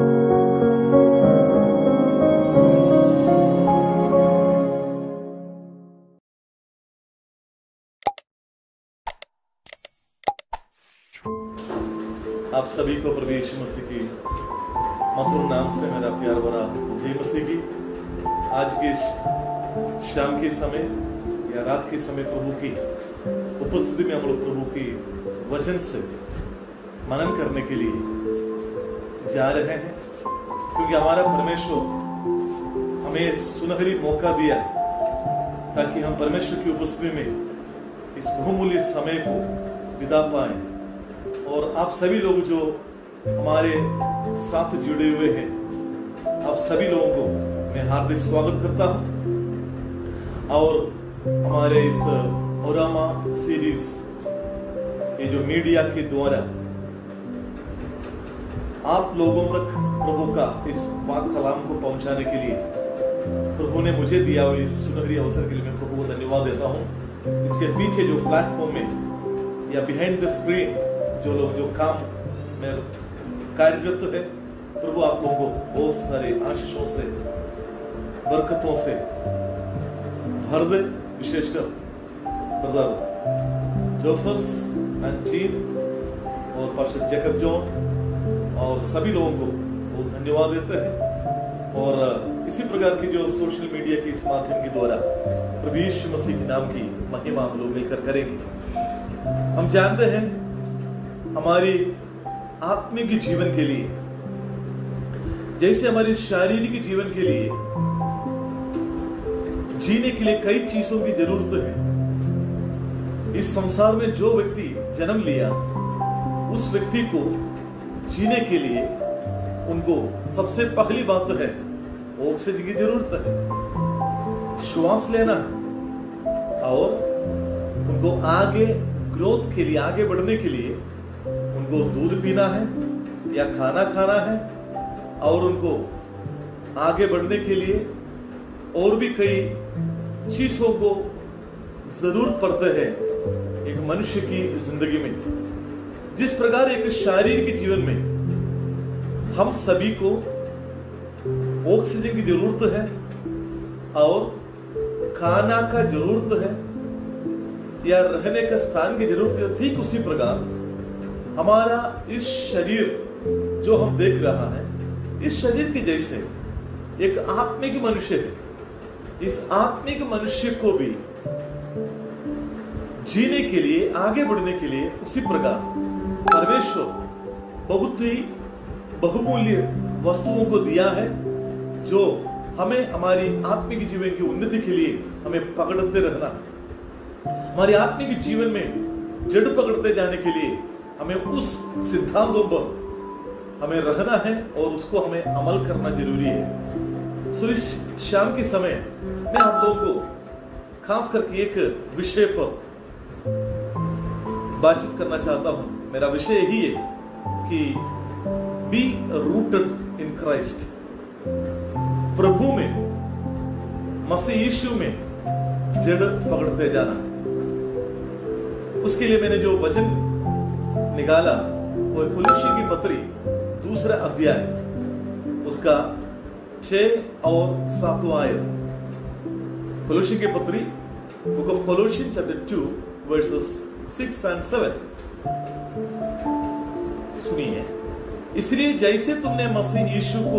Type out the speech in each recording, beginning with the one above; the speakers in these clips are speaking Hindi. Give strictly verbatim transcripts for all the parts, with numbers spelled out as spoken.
आप सभी को प्रभु यीशु मसीह की मधुर नाम से मेरा प्यार भरा जय मसीह की। आज के शाम के समय या रात के समय प्रभु की उपस्थिति में हम लोग प्रभु की वचन से मनन करने के लिए जा रहे हैं, क्योंकि हमारा परमेश्वर हमें सुनहरी मौका दिया ताकि हम परमेश्वर की उपस्थिति में इस बहुमूल्य समय को बिता पाए। और आप सभी लोग जो हमारे साथ जुड़े हुए हैं, आप सभी लोगों को मैं हार्दिक स्वागत करता हूं। और हमारे इस ओरामा सीरीज ये जो मीडिया के द्वारा आप लोगों तक प्रभु का इस पाक कलाम को पहुंचाने के लिए प्रभु ने मुझे दिया हुआ इस सुनहरी अवसर के लिए मैं प्रभु को धन्यवाद देता हूं। इसके पीछे जो प्लेटफॉर्म में या बिहाइंड द स्क्रीन जो लोग जो काम में कार्यरत है, प्रभु आप लोगों को बहुत सारे आशीषों से बरकतों से भर दे। विशेषकर ब्रदर जोफस एंड टीम और पास्टर जैकब जॉन और सभी लोगों को बहुत धन्यवाद देते हैं। और इसी प्रकार की जो सोशल मीडिया के इस माध्यम के द्वारा प्रभु यीशु मसीह के नाम की महिमा हम लोग मिलकर करेंगे। हम जानते हैं हमारी आत्मिक जीवन के लिए जैसे हमारे शारीरिक जीवन के लिए जीने के लिए कई चीजों की जरूरत है। इस संसार में जो व्यक्ति जन्म लिया उस व्यक्ति को जीने के लिए उनको सबसे पहली बात है ऑक्सीजन की जरूरत है, श्वास लेना और उनको आगे ग्रोथ के लिए आगे बढ़ने के लिए उनको दूध पीना है या खाना खाना है और उनको आगे बढ़ने के लिए और भी कई चीजों को जरूरत पड़ते हैं एक मनुष्य की जिंदगी में। जिस प्रकार एक शारीरिक जीवन में हम सभी को ऑक्सीजन की जरूरत है और खाना का जरूरत है या रहने का स्थान की जरूरत है, ठीक उसी प्रकार हमारा इस शरीर जो हम देख रहा है इस शरीर के जैसे एक आत्मिक मनुष्य है। इस आत्मिक मनुष्य को भी जीने के लिए आगे बढ़ने के लिए उसी प्रकार परमेश्वर बहुत ही बहुमूल्य वस्तुओं को दिया है जो हमें हमारी आत्मिक जीवन की उन्नति के लिए हमें पकड़ते रहना, हमारे आत्मिक जीवन में जड़ पकड़ते जाने के लिए हमें उस सिद्धांतों पर हमें रहना है और उसको हमें अमल करना जरूरी है। सो इस शाम के समय मैं आप लोगों को खास करके एक विषय पर बातचीत करना चाहता हूं। मेरा विषय यही है कि बी रूटेड इन क्राइस्ट, प्रभु में मसीह यीशु में जड़ पकड़ते जाना। उसके लिए मैंने जो वचन निकाला वो कुलुष्य की पत्री दूसरा अध्याय उसका छह और सातवां आयत, कुलुष्य की पत्री book of Colossians chapter two verses six and seven सुनिए। इसलिए जैसे तुमने मसीह यीशु को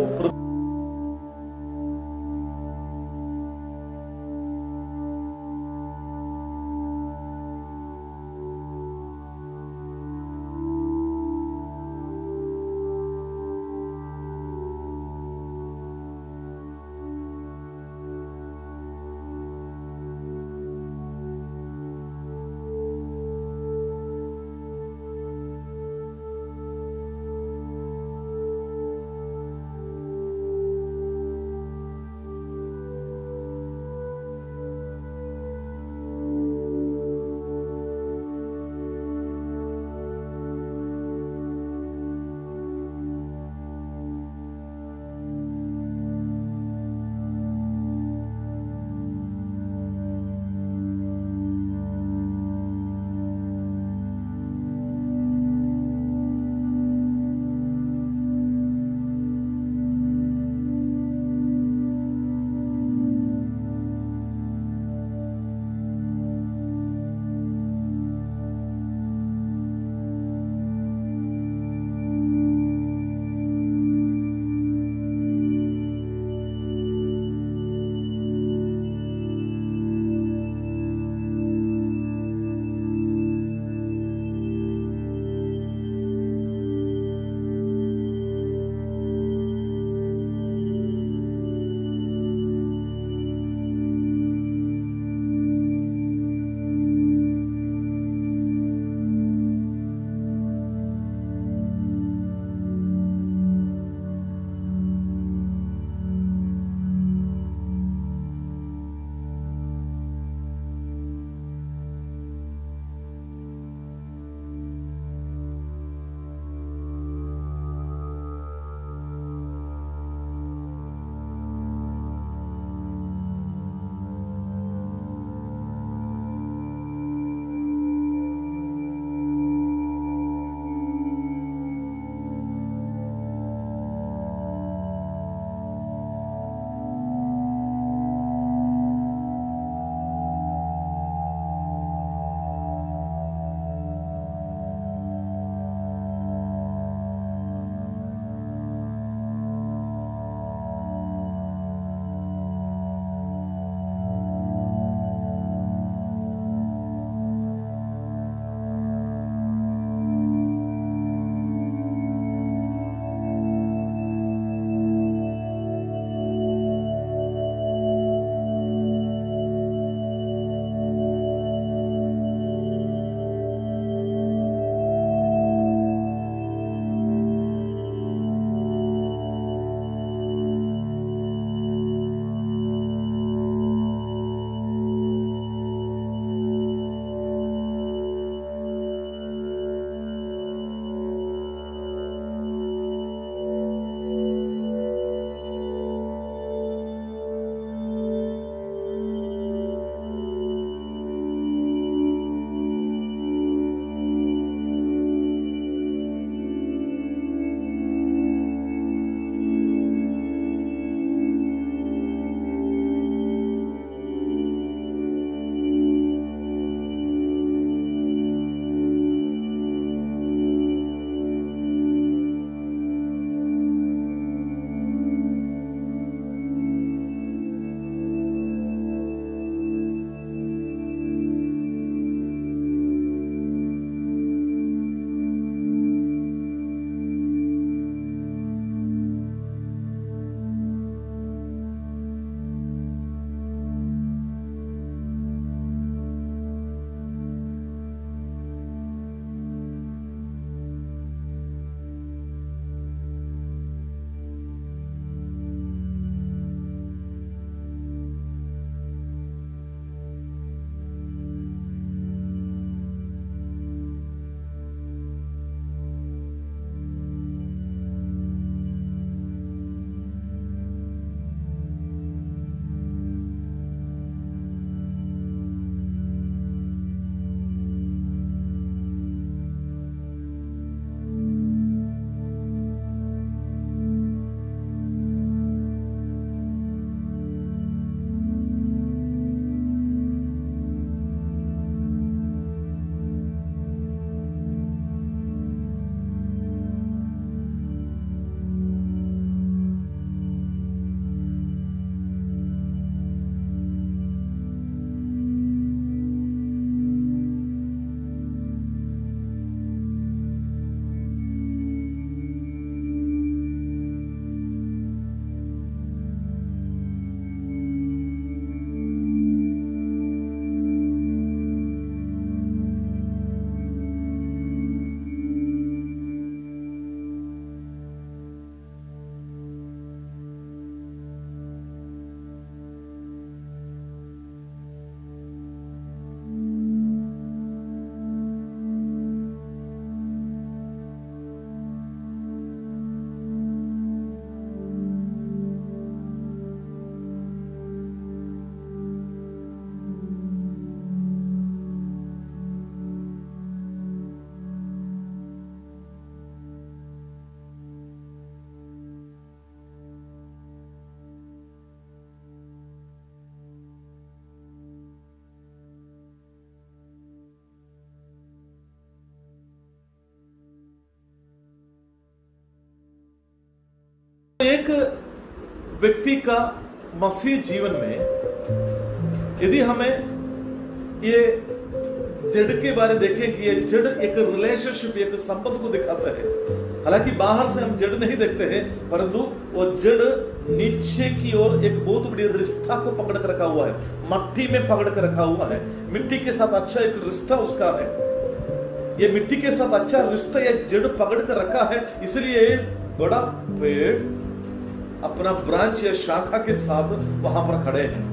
एक व्यक्ति का मसीह जीवन में यदि हमें ये जेड के बारे देखें कि ये जेड एक रिलेशनशिप एक संबंध को दिखाता है। हालांकि बाहर से हम जेड नहीं देखते हैं, परंतु वो जेड नीचे की ओर एक बहुत बड़ी रिश्ता को पकड़ कर रखा हुआ है, मट्टी में पकड़ कर रखा हुआ है, मिट्टी के साथ अच्छा एक रिश्ता उसका है। ये मिट्टी के साथ अच्छा रिश्ता या जड़ पकड़ कर रखा है, इसलिए बड़ा पेड़ अपना ब्रांच या शाखा के साथ वहां पर खड़े हैं।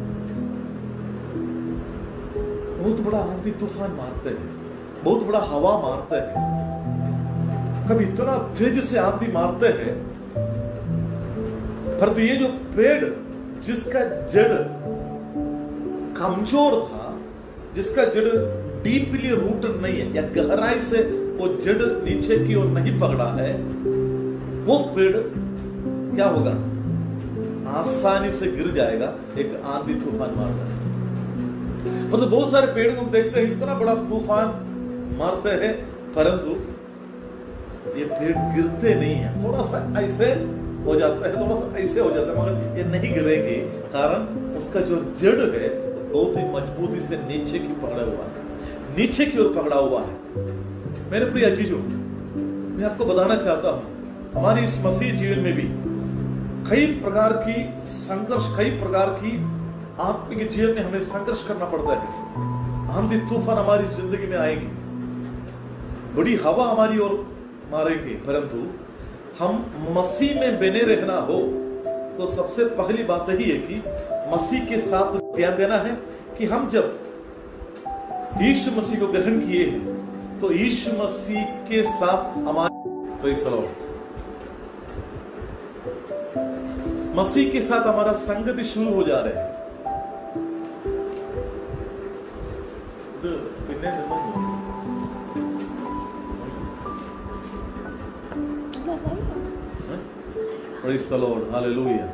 बहुत बड़ा आंधी तूफान मारते हैं, बहुत बड़ा हवा मारते हैं, कभी इतना तेज से आंधी मारते हैं, परंतु ये जो पेड़ जिसका जड़ कमजोर था, जिसका जड़ डीपली रूटेड नहीं है या गहराई से वो जड़ नीचे की ओर नहीं पकड़ा है, वो पेड़ क्या होगा? आसानी से गिर जाएगा एक आंधी तूफान मारने से। परंतु बहुत सारे पेड़ को हम देखते हैं इतना बड़ा तूफान मारते हैं, परंतु ये पेड़ गिरते नहीं है, थोड़ा सा ऐसे हो जाता है, थोड़ा सा ऐसे हो जाता है, मगर ये नहीं गिरेंगे। कारण उसका जो जड़ है बहुत ही मजबूती से नीचे की पकड़ा हुआ है, नीचे की ओर पकड़ा हुआ है। मेरे प्रिय अजीजों, मैं आपको बताना चाहता हूं, हमारी इस मसीह जीवन में भी कई प्रकार की संघर्ष, कई प्रकार की आत्मिक जीवन में हमें संघर्ष करना पड़ता है। आंधी तूफान हमारी जिंदगी में आएगी, बड़ी हवा हमारी ओर मारेगी, परंतु हम मसीह में बने रहना हो तो सबसे पहली बात यही है कि मसीह के साथ ध्यान देना है कि हम जब यीशु मसीह को ग्रहण किए हैं तो यीशु मसीह के साथ हमारे मसीह के साथ हमारा संगति शुरू हो जा रहे है। Praise the Lord, Hallelujah.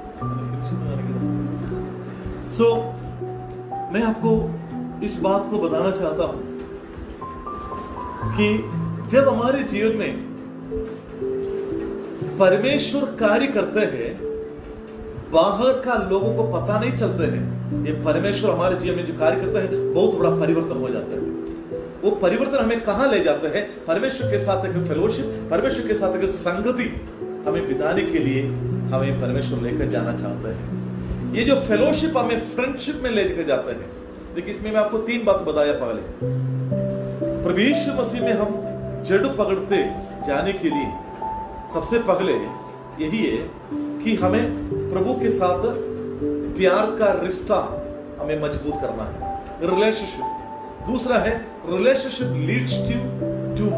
So, मैं आपको इस बात को बताना चाहता हूं कि जब हमारे जीवन में परमेश्वर कार्य करते हैं, बाहर का लोगों को पता नहीं चलते हैं। ये परमेश्वर हमारे जीवन में जो कार्य करते हैं बहुत बड़ा परिवर्तन हो जाता है। वो परिवर्तन हमें कहां ले जाते हैं? परमेश्वर के साथ एक फेलोशिप, परमेश्वर के साथ एक संगति हमें बिताने के लिए हमें परमेश्वर लेकर जाना चाहते हैं। ये जो फेलोशिप हमें फ्रेंडशिप में लेकर जाते हैं। देखिए, इसमें मैं आपको तीन बात बताया पहले। प्रभु यीशु मसीह में हम जड़ पकड़ते जाने के लिए सबसे पहले यही है कि हमें प्रभु के साथ प्यार का रिश्ता हमें मजबूत करना है, रिलेशनशिप। दूसरा है relationship leads to to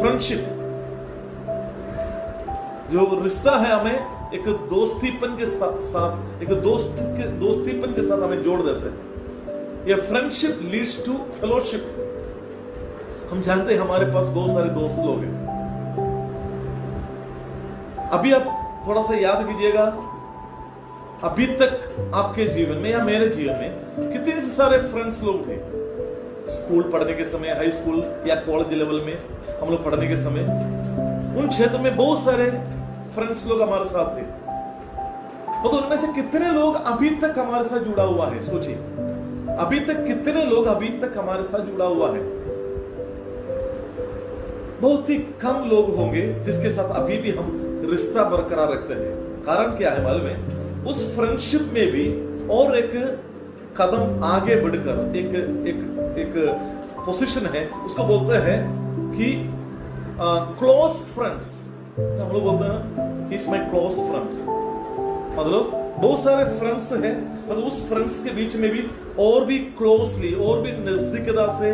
friendship. जो रिश्ता है हमें एक दोस्तीपन के साथ, एक दोस्त के दोस्तीपन के साथ हमें जोड़ देते हैं। ये फ्रेंडशिप लीड्स टू फेलोशिप। हम जानते हैं हमारे पास बहुत सारे दोस्त लोग हैं। अभी आप थोड़ा सा याद कीजिएगा, अभी तक आपके जीवन में या मेरे जीवन में कितने सारे फ्रेंड्स लोग थे। स्कूल पढ़ने के समय, हाई स्कूल या कॉलेज लेवल में हम लोग पढ़ने के समय उन क्षेत्र में बहुत सारे फ्रेंड्स लोग हमारे साथ थे। तो उनमें से कितने लोग अभी तक हमारे साथ जुड़ा हुआ है? सोचिए, अभी तक कितने लोग अभी तक हमारे साथ जुड़ा हुआ है? बहुत ही कम लोग होंगे जिसके साथ अभी भी हम रिश्ता बरकरार रखते हैं। कारण क्या है मालूम है? उस फ्रेंडशिप में भी और एक कदम आगे बढ़कर एक एक एक पोजीशन है, उसको बोलते हैं कि क्लोज फ्रेंड्स। हम लोग बोलते हैं he is my close friend, मतलब बहुत सारे फ्रेंड्स हैं, मतलब उस फ्रेंड्स के बीच में भी और भी क्लोजली और भी नजदीकता से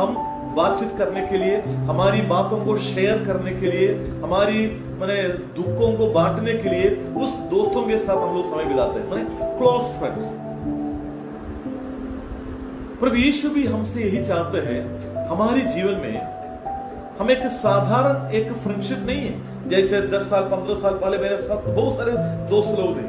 हम बातचीत करने के लिए, हमारी बातों को शेयर करने के लिए, हमारी माने दुखों को बांटने के लिए उस दोस्तों के साथ हम लोग समय बिताते हैं, माने क्लोज फ्रेंड्स। प्रभु यीशु भी हमसे यही चाहते हैं, हमारे जीवन में हम एक साधारण एक फ्रेंडशिप नहीं है। जैसे दस साल पंद्रह साल पहले मेरे साथ बहुत सारे दोस्त लोग थे,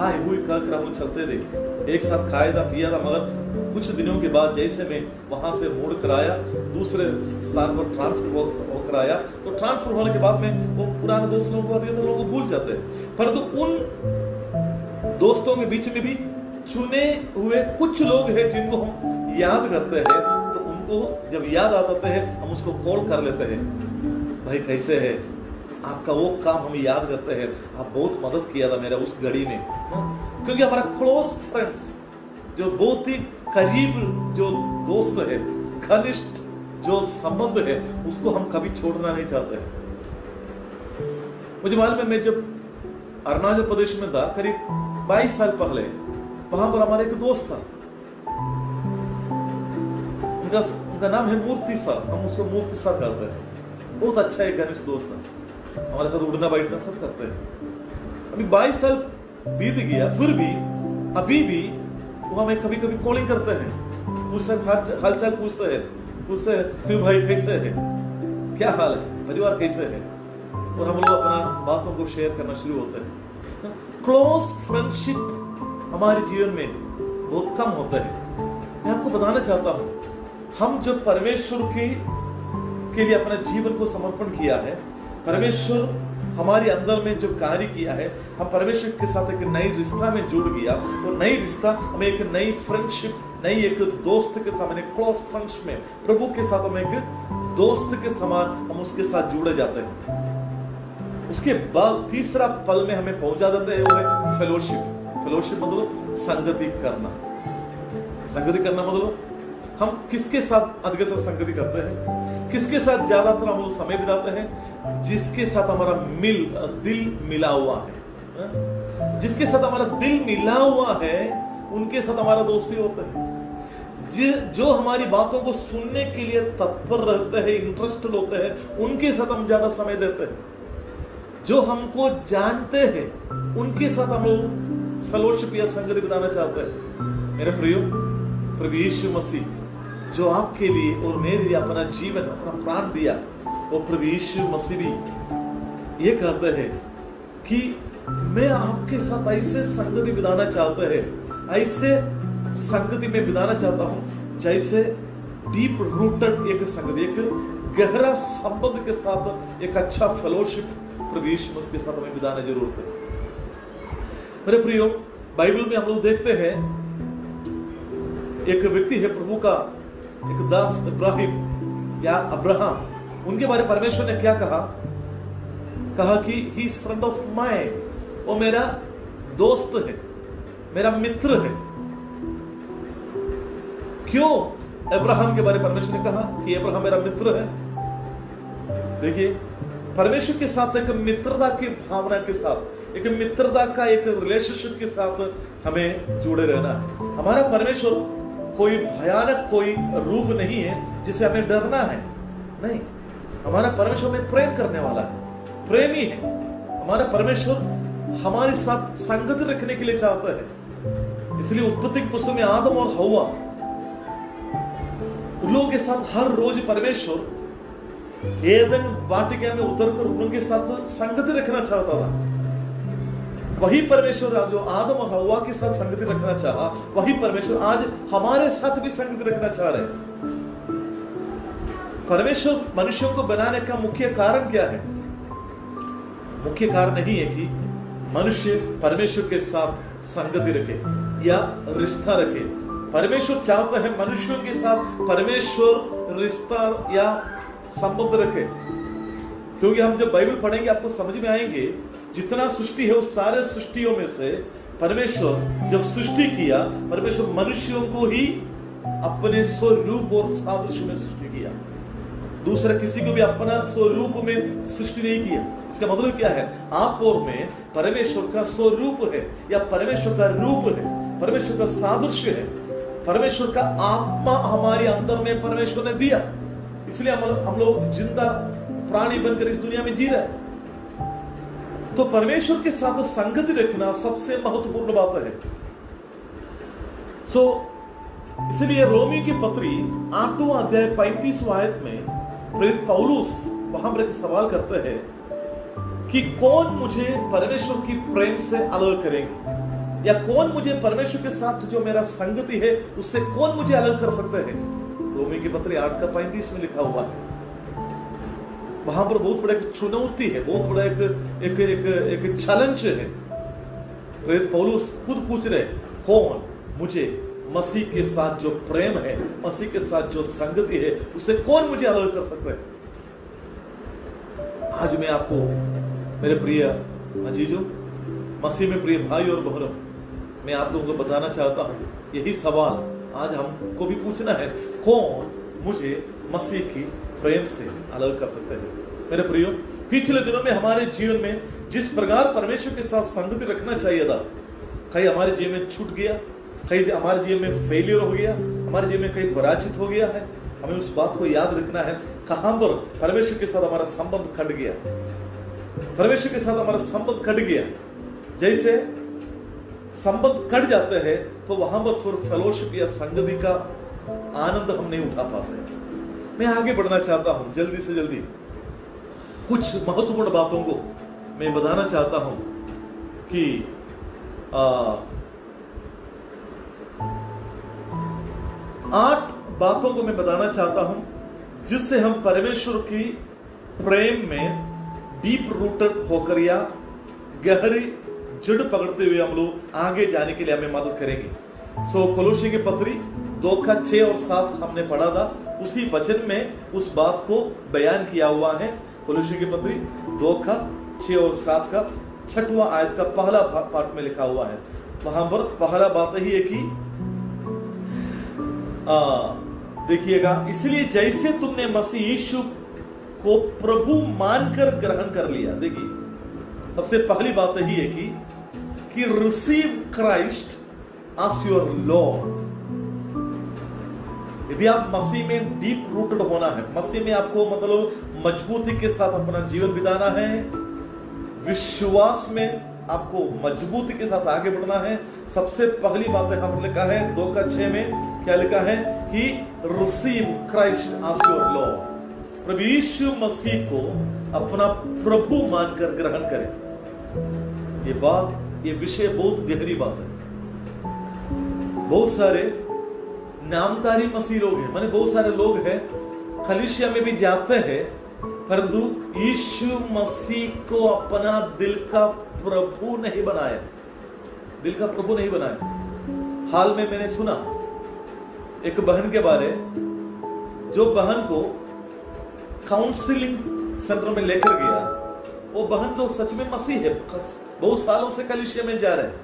हाय हुई कर हम लोग चलते थे, एक साथ खाया था पिया था, मगर कुछ दिनों के बाद जैसे मैं वहां से मुड़ कर आया, दूसरे स्थान पर ट्रांसफर होकर आया, तो ट्रांसफर होने के बाद में वो पुराने दोस्तों को बात करते हैं, लोग भूल जाते हैं, परंतु उन दोस्तों के बीच में भी चुने हुए कुछ लोग हैं जिनको हम याद करते हैं। तो उनको जब याद आते हैं हम उसको कॉल कर लेते हैं, भाई कैसे है, आपका वो काम हम याद करते हैं, आप बहुत मदद किया था मेरा उस घड़ी में। क्योंकि हमारा क्लोज फ्रेंड्स जो बहुत ही करीब जो दोस्त है, घनिष्ठ जो संबंध है, उसको हम कभी छोड़ना नहीं चाहते हैं। मुझे मालूम है, मैं जब अरुणाचल प्रदेश में था करीब बाईस साल पहले, वहां पर हमारा एक दोस्त था, उनका उनका नाम है मूर्ति सर, हम उसको मूर्ति सर कहते हैं। बहुत अच्छा एक घनिष्ठ दोस्त था, हमारे साथ उड़ना बैठना सब करते हैं। अभी बाईस साल बीत गया, फिर भी अभी भी वहां में कभी कभी कॉलिंग करते हैं, मुझसे हालचाल पूछते हैं, मुझसे शिव भाई कैसे है, क्या हाल है, परिवार कैसे है, और हम लोग अपना बातों को शेयर करना शुरू होते हैं। क्लोज फ्रेंडशिप हमारे जीवन में बहुत कम होता है। मैं आपको बताना चाहता हूं, हम जब परमेश्वर की के लिए अपना जीवन को समर्पण किया है, परमेश्वर हमारे अंदर में जो कार्य किया है, हम परमेश्वर के साथ एक नई रिश्ता में जुड़ गया, और नई रिश्ता हमें एक नई फ्रेंडशिप, नई एक दोस्त के सामने, क्लोज फ्रेंडशिप में प्रभु के साथ हम एक दोस्त के समान हम उसके साथ जुड़े जाते हैं। उसके बाद तीसरा पल में हमें पहुंचा देते हैं फेलोशिप। फेलोशिप मतलब संगति करना। संगति करना मतलब हम किसके साथ अधिकतर संगति करते हैं, किसके साथ ज्यादातर हम लोग समय बिताते हैं, जिसके साथ हमारा मिल दिल मिला हुआ है। जिसके साथ हमारा दिल मिला हुआ है उनके साथ हमारा दोस्ती होता है। जो हमारी बातों को सुनने के लिए तत्पर रहते हैं, इंटरेस्टेड होते हैं, उनके साथ हम ज्यादा समय देते हैं। जो हमको जानते हैं उनके साथ हम लोग फेलोशिप या संगति बिताना चाहते हैं। मेरे प्रियो, प्रभु यीशु मसीह जो आपके लिए और मेरे लिए अपना जीवन, अपना प्राण दिया, और प्रभु यीशु मसीह भी ये कहते हैं कि मैं आपके साथ ऐसे संगति बिताना चाहते हैं, ऐसे संगति में बिताना चाहता हूं जैसे डीप रूटेड एक संगति, एक गहरा संबंध के साथ, एक अच्छा फेलोशिप प्रभु यीशु मसीह के साथ हमें बिताना जरूरत है। मेरे प्रियो, बाइबल में हम लोग देखते हैं एक व्यक्ति है प्रभु का एक दास इब्राहिम या अब्राहम, उनके बारे परमेश्वर ने क्या कहा, कहा कि he is friend of mine, वो मेरा दोस्त है, मेरा मित्र है। क्यों अब्राहम के बारे परमेश्वर ने कहा कि अब्राहम मेरा मित्र है? देखिए, परमेश्वर के साथ एक मित्रता की भावना के साथ, एक मित्रता का एक रिलेशनशिप के साथ हमें जुड़े रहना है। हमारा परमेश्वर कोई भयानक कोई रूप नहीं है जिसे हमें डरना है, नहीं। हमारा परमेश्वर हमें प्रेम करने वाला है, प्रेमी है। हमारा परमेश्वर हमारे साथ संगति रखने के लिए चाहता है। इसलिए उत्पत्ति की पुस्तक में आदम और हव्वा, उन लोगों के साथ हर रोज परमेश्वर एदन वाटिका में उतरकर उनके साथ संगति रखना चाहता था। वही परमेश्वर जो आदम और हव्वा के साथ संगति रखना चाहा, वही परमेश्वर आज हमारे साथ भी संगति रखना चाह रहे हैं। परमेश्वर मनुष्यों को बनाने का मुख्य कारण क्या है? मुख्य कारण यही है कि मनुष्य परमेश्वर के साथ संगति रखे या रिश्ता रखे। परमेश्वर चाहता है मनुष्यों के साथ परमेश्वर रिश्ता या संबंध रखे, क्योंकि हम जब बाइबल पढ़ेंगे आपको समझ में आएंगे जितना सृष्टि है उस सारे सृष्टियों में से परमेश्वर जब सृष्टि किया, परमेश्वर मनुष्यों को ही अपने स्वरूप और सादृश्य में सृष्टि किया, दूसरा किसी को भी अपना स्वरूप में सृष्टि नहीं किया। इसका मतलब क्या है? आप और मैं परमेश्वर का स्वरूप है या परमेश्वर का रूप है, परमेश्वर का सादृश्य है, परमेश्वर का आत्मा हमारे अंदर में परमेश्वर ने दिया। इसलिए हम हम लोग जिंदा प्राणी बनकर इस दुनिया में जी रहे हैं। तो परमेश्वर के साथ संगति रखना सबसे महत्वपूर्ण बात है। सो so, इसलिए रोमी की पत्री आठवां अध्याय पैंतीसवां आयत में प्रेरित पौलुस वहां पर एक सवाल करते हैं कि कौन मुझे परमेश्वर की प्रेम से अलग करेंगे, या कौन मुझे परमेश्वर के साथ जो मेरा संगति है उससे कौन मुझे अलग कर सकते हैं? रोमी की पत्री आठ का पैंतीस में लिखा हुआ है। वहाँ पर बहुत बड़ा एक चुनौती है, बहुत बड़ा एक एक एक एक चैलेंज है। प्रेरित पौलुस खुद पूछ रहे, कौन मुझे मसीह के साथ जो प्रेम है, मसीह के साथ जो संगति है, उसे कौन मुझे अलग कर सकता है। आज मैं आपको मेरे प्रिय अजीजों, मसीह में प्रिय भाई और बहनों, मैं आप लोगों को बताना चाहता हूँ, यही सवाल आज हमको भी पूछना है, कौन मुझे मसीह की प्रेम से अलग कर सकता है। मेरे प्रियो, पिछले दिनों में हमारे जीवन में जिस प्रकार परमेश्वर के साथ संगति रखना चाहिए था, कहीं हमारे जीवन में छूट गया, कहीं हमारे जीवन में फेलियर हो गया, हमारे जीवन में कहीं पराजित हो गया है। हमें उस बात को याद रखना है, कहाँ पर परमेश्वर के साथ हमारा संबंध कट गया, परमेश्वर के साथ हमारा संबंध कट गया। जैसे संबंध कट जाते हैं तो वहां पर फिर फेलोशिप या संगति का आनंद हम नहीं उठा पाते। मैं आगे बढ़ना चाहता हूं, जल्दी से जल्दी कुछ महत्वपूर्ण बातों को मैं बताना चाहता हूं कि आ, आठ बातों को मैं बताना चाहता हूं जिससे हम परमेश्वर की प्रेम में डीप रूटेड होकर या गहरी जड़ पकड़ते हुए हम लोग आगे जाने के लिए हमें मदद करेंगे। सो so, कोलोसी के पत्री दो का छः और सात हमने पढ़ा था, उसी वचन में उस बात को बयान किया हुआ है। कोलोसी के पत्री दो का छः और सात का छठवां आयत का पहला पार्ट में लिखा हुआ है। वहां पर पहला बात ही है कि देखिएगा, इसलिए जैसे तुमने मसीह यीशु को प्रभु मानकर ग्रहण कर लिया। देखिए, सबसे पहली बात ही है कि कि receive Christ as your Lord. यदि आप मसीह में डीप रूटेड होना है, मसीह में आपको मतलब मजबूती के साथ अपना जीवन बिताना है, विश्वास में आपको मजबूती के साथ आगे बढ़ना है, सबसे पहली बात है हमने लिखा है दो का छह में, क्या लिखा है कि receive Christ as your Lord. प्रभु यीशु मसीह को अपना प्रभु मानकर ग्रहण करें। ये बात, ये विषय बहुत गहरी बात है। बहुत सारे नामधारी मसीह लोग हैं, माने बहुत सारे लोग हैं कलीसिया में भी जाते हैं, परंतु यीशु मसीह को अपना दिल का प्रभु नहीं बनाया, दिल का प्रभु नहीं बनाया। हाल में मैंने सुना एक बहन के बारे, जो बहन को काउंसलिंग सेंटर में लेकर गया। वो बहन तो सच में मसीह है, बहुत सालों से कलीसिया में जा रहे हैं,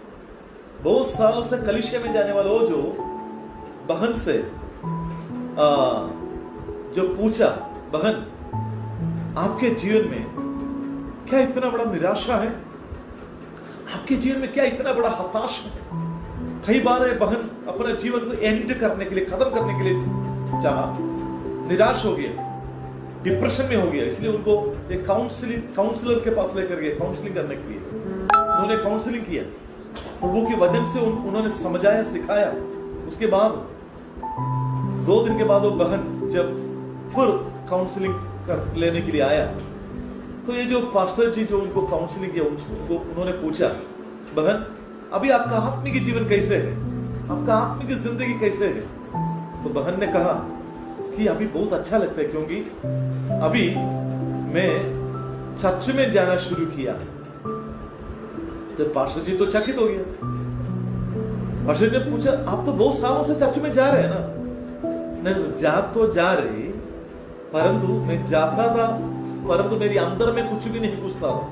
बहुत सालों से कलीसिया में जाने वाला। वो जो बहन से आ, जो पूछा, बहन आपके जीवन में क्या इतना बड़ा निराशा है, आपके जीवन में क्या इतना बड़ा हताश है। कई बार बहन अपना जीवन को एंड करने के लिए, खत्म करने के लिए चाहा, निराश हो गया, डिप्रेशन में हो गया। इसलिए उनको एक काउंसलिंग काउंसलर के पास लेकर गए, काउंसलिंग करने के लिए। उन्होंने काउंसलिंग किया, प्रभु के वचन से उन, उन्होंने समझाया, सिखाया। उसके बाद दो दिन के बाद वो बहन जब फिर काउंसलिंग कर लेने के लिए आया, तो ये जो पास्टर जी जो उनको काउंसलिंग किया, उनको उन्होंने पूछा, बहन अभी आपका आत्मिक जीवन कैसे है, आपका आत्मिक जिंदगी कैसे है। तो बहन ने कहा कि अभी बहुत अच्छा लगता है, क्योंकि अभी मैं चर्च में जाना शुरू किया। तो पास्टर जी तो चकित हो गया। पास्टर जी ने पूछा, आप तो बहुत सालों से चर्च में जा रहे हैं ना। नहीं, जा तो जा रहे, परंतु मैं जाता था, परंतु मेरे अंदर में कुछ भी नहीं घुसता था।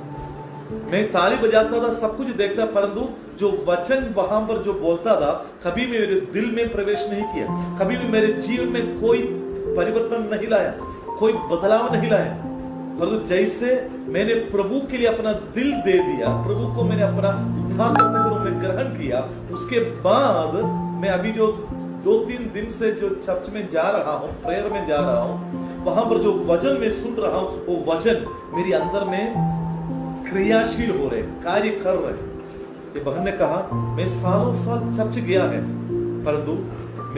मैं ताली बजाता था, सब कुछ देखता, परंतु जो वचन वहां पर जो बोलता था, कभी मेरे दिल में प्रवेश नहीं किया, कभी भी मेरे जीवन में कोई परिवर्तन नहीं लाया, कोई बदलाव नहीं लाया। परंतु जैसे मैंने प्रभु के लिए अपना दिल दे दिया, प्रभु को मैंने अपना उद्धारकर्ता के रूप में ग्रहण किया, उसके बाद मैं अभी जो दो तीन दिन से जो चर्च में जा रहा हूँ, प्रेयर में जा रहा हूँ, वहां पर जो वचन में सुन रहा हूँ, वो वचन मेरे अंदर में क्रियाशील हो रहे, कार्य कर रहे। ये बहन ने कहा, मैं सालों साल चर्च गया है, परंतु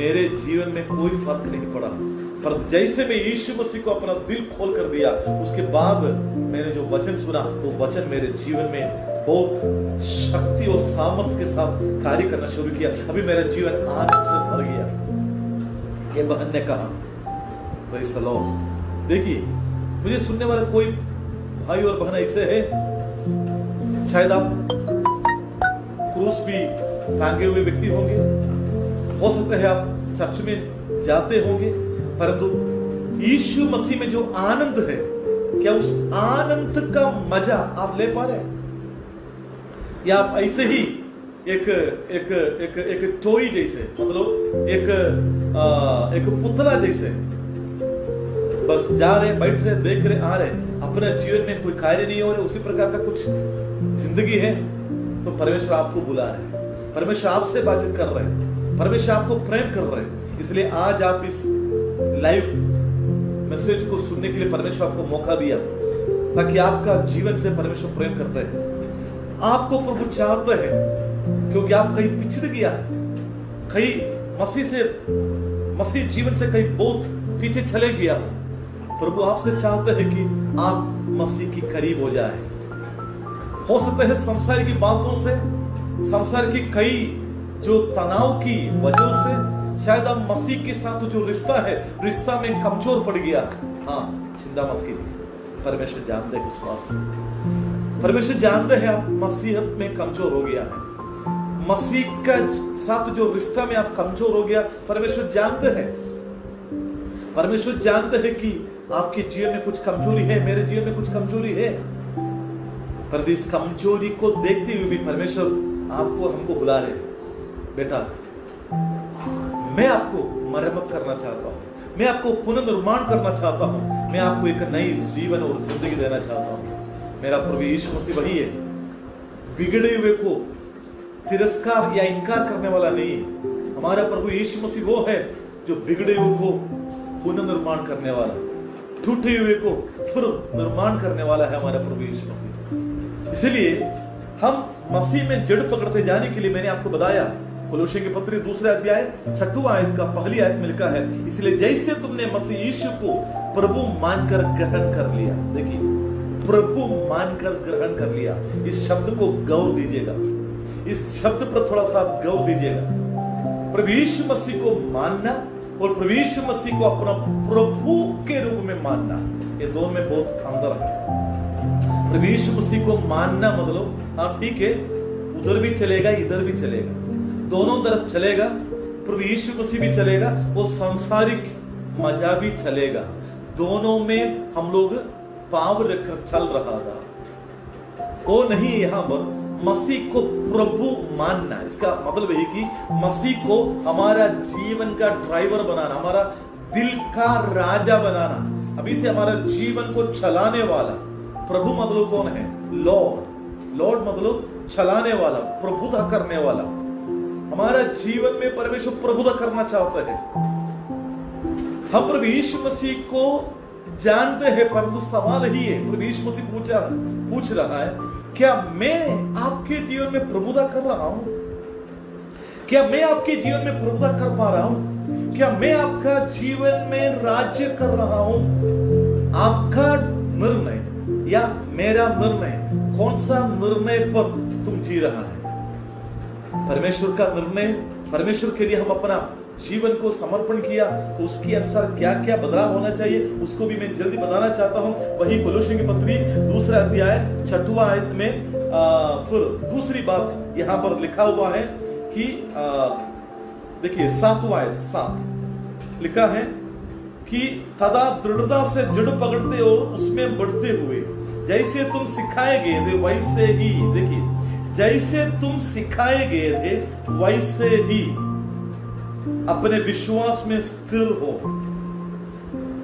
मेरे जीवन में कोई फर्क नहीं पड़ा, पर जैसे मैं यीशु मसीह को अपना दिल खोल कर दिया, उसके बाद मैंने जो वचन सुना, वो वचन मेरे जीवन में बहुत शक्ति और सामर्थ्य के साथ कार्य करना शुरू किया। अभी मेरा जीवन आनंद से भर गया। ये बहन ने कहा, भाई सलाम। देखिए, मुझे सुनने वाला कोई भाई और बहन ऐसे है, शायद आप क्रूस भी टांगे हुए व्यक्ति होंगे, हो सकता है आप चर्च में जाते होंगे, परंतु यीशु मसीह में जो आनंद है, क्या उस आनंद का मजा आप ले पा रहे हैं? या आप ऐसे ही एक एक एक एक टॉय जैसे, मतलब एक आ, एक पुतला जैसे बस जा रहे, बैठ रहे, देख रहे, आ रहे, अपना जीवन में कोई कार्य नहीं हो रहे, उसी प्रकार का कुछ जिंदगी है, तो परमेश्वर आपको बुला रहे हैं, परमेश्वर आपसे बातचीत कर रहे हैं, परमेश्वर आपको प्रेम कर रहे हैं। इसलिए आज आप इस लाइव मैसेज को सुनने के लिए परमेश्वर आपको मौका दिया, ताकि आपका जीवन से परमेश्वर प्रेम करते हैं, आपको प्रभु चाहते हैं, क्योंकि आप कहीं पिछड़ गया, कहीं मसीह से, मसीह जीवन से कहीं बहुत पीछे चले गया। प्रभु आपसे चाहते हैं कि आप मसीह के करीब हो जाए। हो सकता है संसार की बातों से, संसार की कई जो तनाव की वजह से शायद आप मसीह के साथ जो रिश्ता है, रिश्ता में कमजोर पड़ गया। हाँ, चिंता मत कीजिए, परमेश्वर जानते हैं उस बात को। परमेश्वर जानते हैं आप मसीहत में कमजोर हो गया है, मसीह के साथ जो रिश्ता में आप कमजोर हो गया, परमेश्वर जानते हैं। परमेश्वर जानते हैं कि आपके जीवन में कुछ कमजोरी है, मेरे जीवन में कुछ कमजोरी है, पर इस कमजोरी को देखते हुए भी परमेश्वर आपको, हमको बुला रहे हैं, बेटा मैं आपको मरम्मत करना चाहता हूँ, मैं आपको पुनर्निर्माण करना चाहता हूँ, मैं आपको एक नई जीवन और जिंदगी देना चाहता हूँ। मेरा प्रभु यीशु मसीह वही है, बिगड़े हुए को तिरस्कार या इनकार करने वाला नहीं है। हमारा प्रभु यीशु मसीह वो है जो बिगड़े हुए को पुनर्निर्माण करने वाला, टूटे हुए को पुनर्निर्माण करने वाला है हमारा प्रभु यीशु मसीह। इसलिए हम मसीह में जड़ पकड़ते जाने के लिए मैंने आपको बताया, कुलोसियों के पत्री दूसरे अध्याय छठवीं आयत का पहली आयत में लिखा है, इसलिए जैसे तुमने मसीह यीशु को प्रभु मानकर ग्रहण कर लिया। देखिए, प्रभु मानकर ग्रहण कर लिया, इस शब्द को गौर दीजिएगा, इस शब्द पर थोड़ा सा गौर दीजिएगा। प्रभु यीशु मसीह को मानना और प्रभु यीशु मसीह को अपना प्रभु के रूप में मानना, ये दोनों में बहुत अंतर है। प्रभु यीशु मसीह को मानना मतलब हाँ ठीक है, उधर भी चलेगा, इधर भी चलेगा, दोनों तरफ चलेगा, प्रभु यीशु मसीह भी चलेगा, वो सांसारिक मजा भी चलेगा, दोनों में हम लोग पाव रखकर चल रहा था। वो नहीं, यहाँ पर मसीह को प्रभु मानना, इसका मतलब है कि मसीह को हमारा जीवन का ड्राइवर बनाना, हमारा दिल का राजा बनाना, अभी से हमारा जीवन को चलाने वाला। प्रभु मतलब कौन है? लॉर्ड। लॉर्ड मतलब चलाने वाला, प्रभुता करने वाला। हमारा जीवन में परमेश्वर प्रभुता करना चाहता है। हम प्रभु यीशु मसीह को जानते हैं, परंतु सवाल ही है, प्रभु यीशु मसीह पूछा पूछ रहा है, क्या मैं आपके जीवन में प्रभुता कर रहा हूं? क्या मैं आपके जीवन में प्रभुता कर पा रहा हूं? क्या मैं आपका जीवन में राज्य कर रहा हूं? आपका निर्णय या मेरा निर्णय, कौन सा निर्णय पर तुम जी रहा है? परमेश्वर का निर्णय, परमेश्वर के लिए हम अपना जीवन को समर्पण किया, तो उसके अनुसार क्या क्या बदलाव होना चाहिए, उसको भी मैं जल्दी बताना चाहता हूं। वही कुलोसियों की पत्री दूसरा अध्याय छठवां आयत में आ, फिर दूसरी बात यहां पर लिखा हुआ है कि देखिए सातवां आयत सात लिखा है कि तदा दृढ़ता से जड़ पकड़ते और उसमें बढ़ते हुए, जैसे तुम सिखाए गए थे वैसे ही, देखिए जैसे तुम सिखाए गए थे वैसे ही अपने विश्वास में स्थिर हो।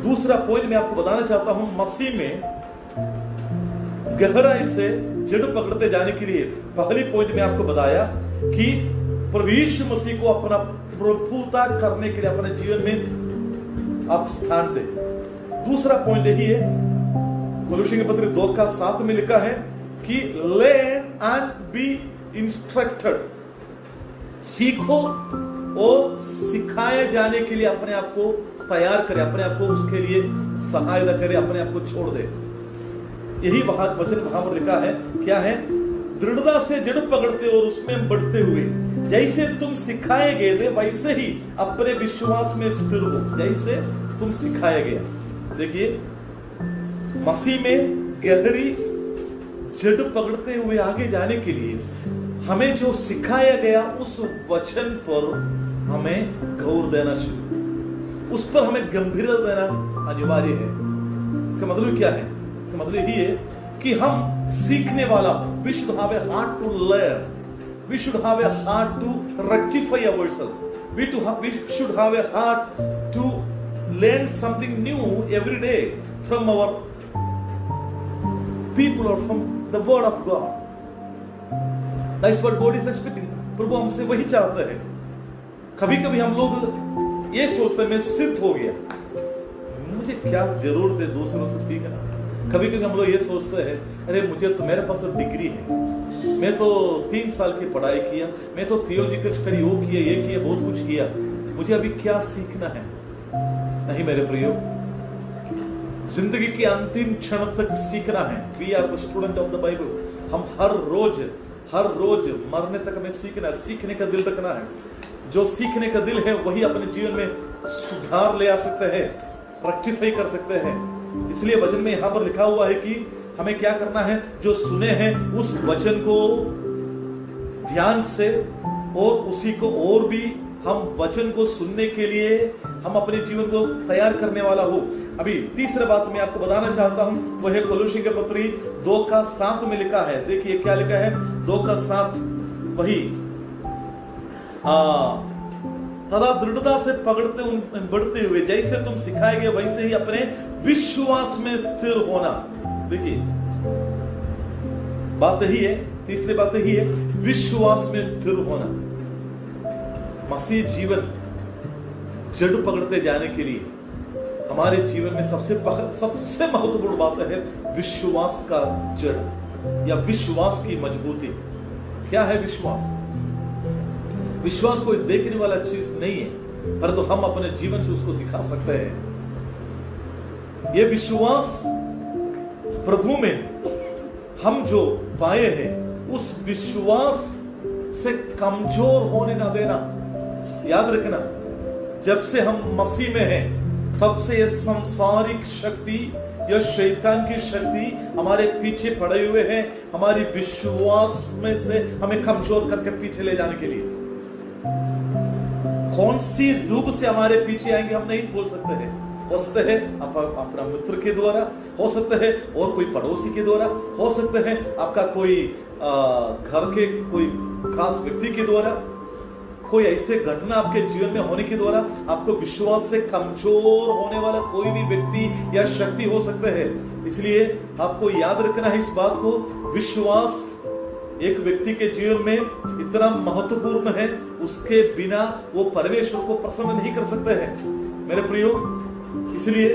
दूसरा पॉइंट मैं आपको बताना चाहता हूं, मसीह में गहराई से जड़ पकड़ते जाने के लिए पहली पॉइंट में आपको बताया कि प्रभु यीशु मसीह को अपना प्रभुता करने के लिए अपने जीवन में आप स्थान दें। दूसरा पॉइंट यही है, कुलोसियों के पत्र दो का सात में लिखा है कि लेट and be instructed, सीखो और सिखाए जाने के लिए अपने आप को तैयार करें, अपने आप को उसके लिए सहायता करें, अपने आप को छोड़ दे। यही वचन वहां पर लिखा है, क्या है? दृढ़ता से जड़ पकड़ते और उसमें बढ़ते हुए, जैसे तुम सिखाए गए थे वैसे ही अपने विश्वास में स्थिर हो। जैसे तुम सिखाए गए, देखिए मसीह में गहरी जड़ पकड़ते हुए आगे जाने के लिए हमें जो सिखाया गया उस वचन पर हमें गौर देना शुरू, उस पर हमें गंभीरता देना अनिवार्य है। इसका मतलब क्या है? इसका मतलब ये है कि हम सीखने वाला, we should have a heart to learn, we should have a heart to rectify ourselves, we to have, we should have a heart to learn something new every day from our people or from the word of God. That's what God is expecting. प्रभु हमसे वही चाहता है। कभी कभी हम लोग ये सोचते हैं मैं सिद्ध हो गया, मुझे क्या जरूरत है दूसरों से सीखना। कभी कभी हम लोग ये सोचते हैं अरे मुझे तो, मेरे पास तो डिग्री है, मैं तो तीन साल की पढ़ाई किया, मैं तो थियोलॉजिकल स्टडी वो किया, ये किया, बहुत कुछ किया, मुझे अभी क्या सीखना है। नहीं मेरे प्रियो, जिंदगी के अंतिम क्षण तक सीखना है। We are the student of the Bible. हम हर रोज हर रोज मरने तक हमें सीखना, सीखने का दिल रखना है। जो सीखने का दिल है वही अपने जीवन में सुधार ले आ सकते हैं, रेक्टिफाई कर सकते हैं। इसलिए वचन में यहाँ पर लिखा हुआ है कि हमें क्या करना है, जो सुने हैं उस वचन को ध्यान से, और उसी को और भी, हम वचन को सुनने के लिए हम अपने जीवन को तैयार करने वाला हो। अभी तीसरा बात मैं आपको बताना चाहता हूं, वह है कुलुशी के पत्री दो का सात में लिखा है। देखिए क्या लिखा है, दो का सात, वही तथा दृढ़ता से पकड़ते बढ़ते हुए जैसे तुम सिखाए गए वैसे ही अपने विश्वास में स्थिर होना। देखिए बात ही है, तीसरी बात ही है विश्वास में स्थिर होना। मसीह जीवन जड़ पकड़ते जाने के लिए हमारे जीवन में सबसे सबसे महत्वपूर्ण बात है विश्वास का जड़ या विश्वास की मजबूती। क्या है विश्वास? विश्वास कोई देखने वाला चीज नहीं है, परंतु हम अपने जीवन से उसको दिखा सकते हैं। यह विश्वास प्रभु में हम जो पाए हैं उस विश्वास से कमजोर होने ना देना। याद रखना, जब से हम मसीह में हैं तब से यह सांसारिक शक्ति या शैतान की शक्ति हमारे पीछे पड़े हुए हैं, हमारी विश्वास में से हमें कमजोर करके पीछे ले जाने के लिए। कौन सी रूप से हमारे पीछे आएंगे हम नहीं बोल सकते हैं। हो सकते हैं आप, अपना मित्र के द्वारा, हो सकते हैं और कोई पड़ोसी के द्वारा, हो सकते हैं आपका कोई आ, घर के कोई खास व्यक्ति के द्वारा, कोई ऐसे घटना आपके जीवन में होने के द्वारा। आपको विश्वास से कमजोर होने वाला कोई भी व्यक्ति या शक्ति हो सकते हैं। इसलिए आपको याद रखना है इस बात को, विश्वास एक व्यक्ति के जीवन में इतना महत्वपूर्ण है, उसके बिना वो परमेश्वर को प्रसन्न नहीं कर सकते हैं मेरे प्रियो। इसलिए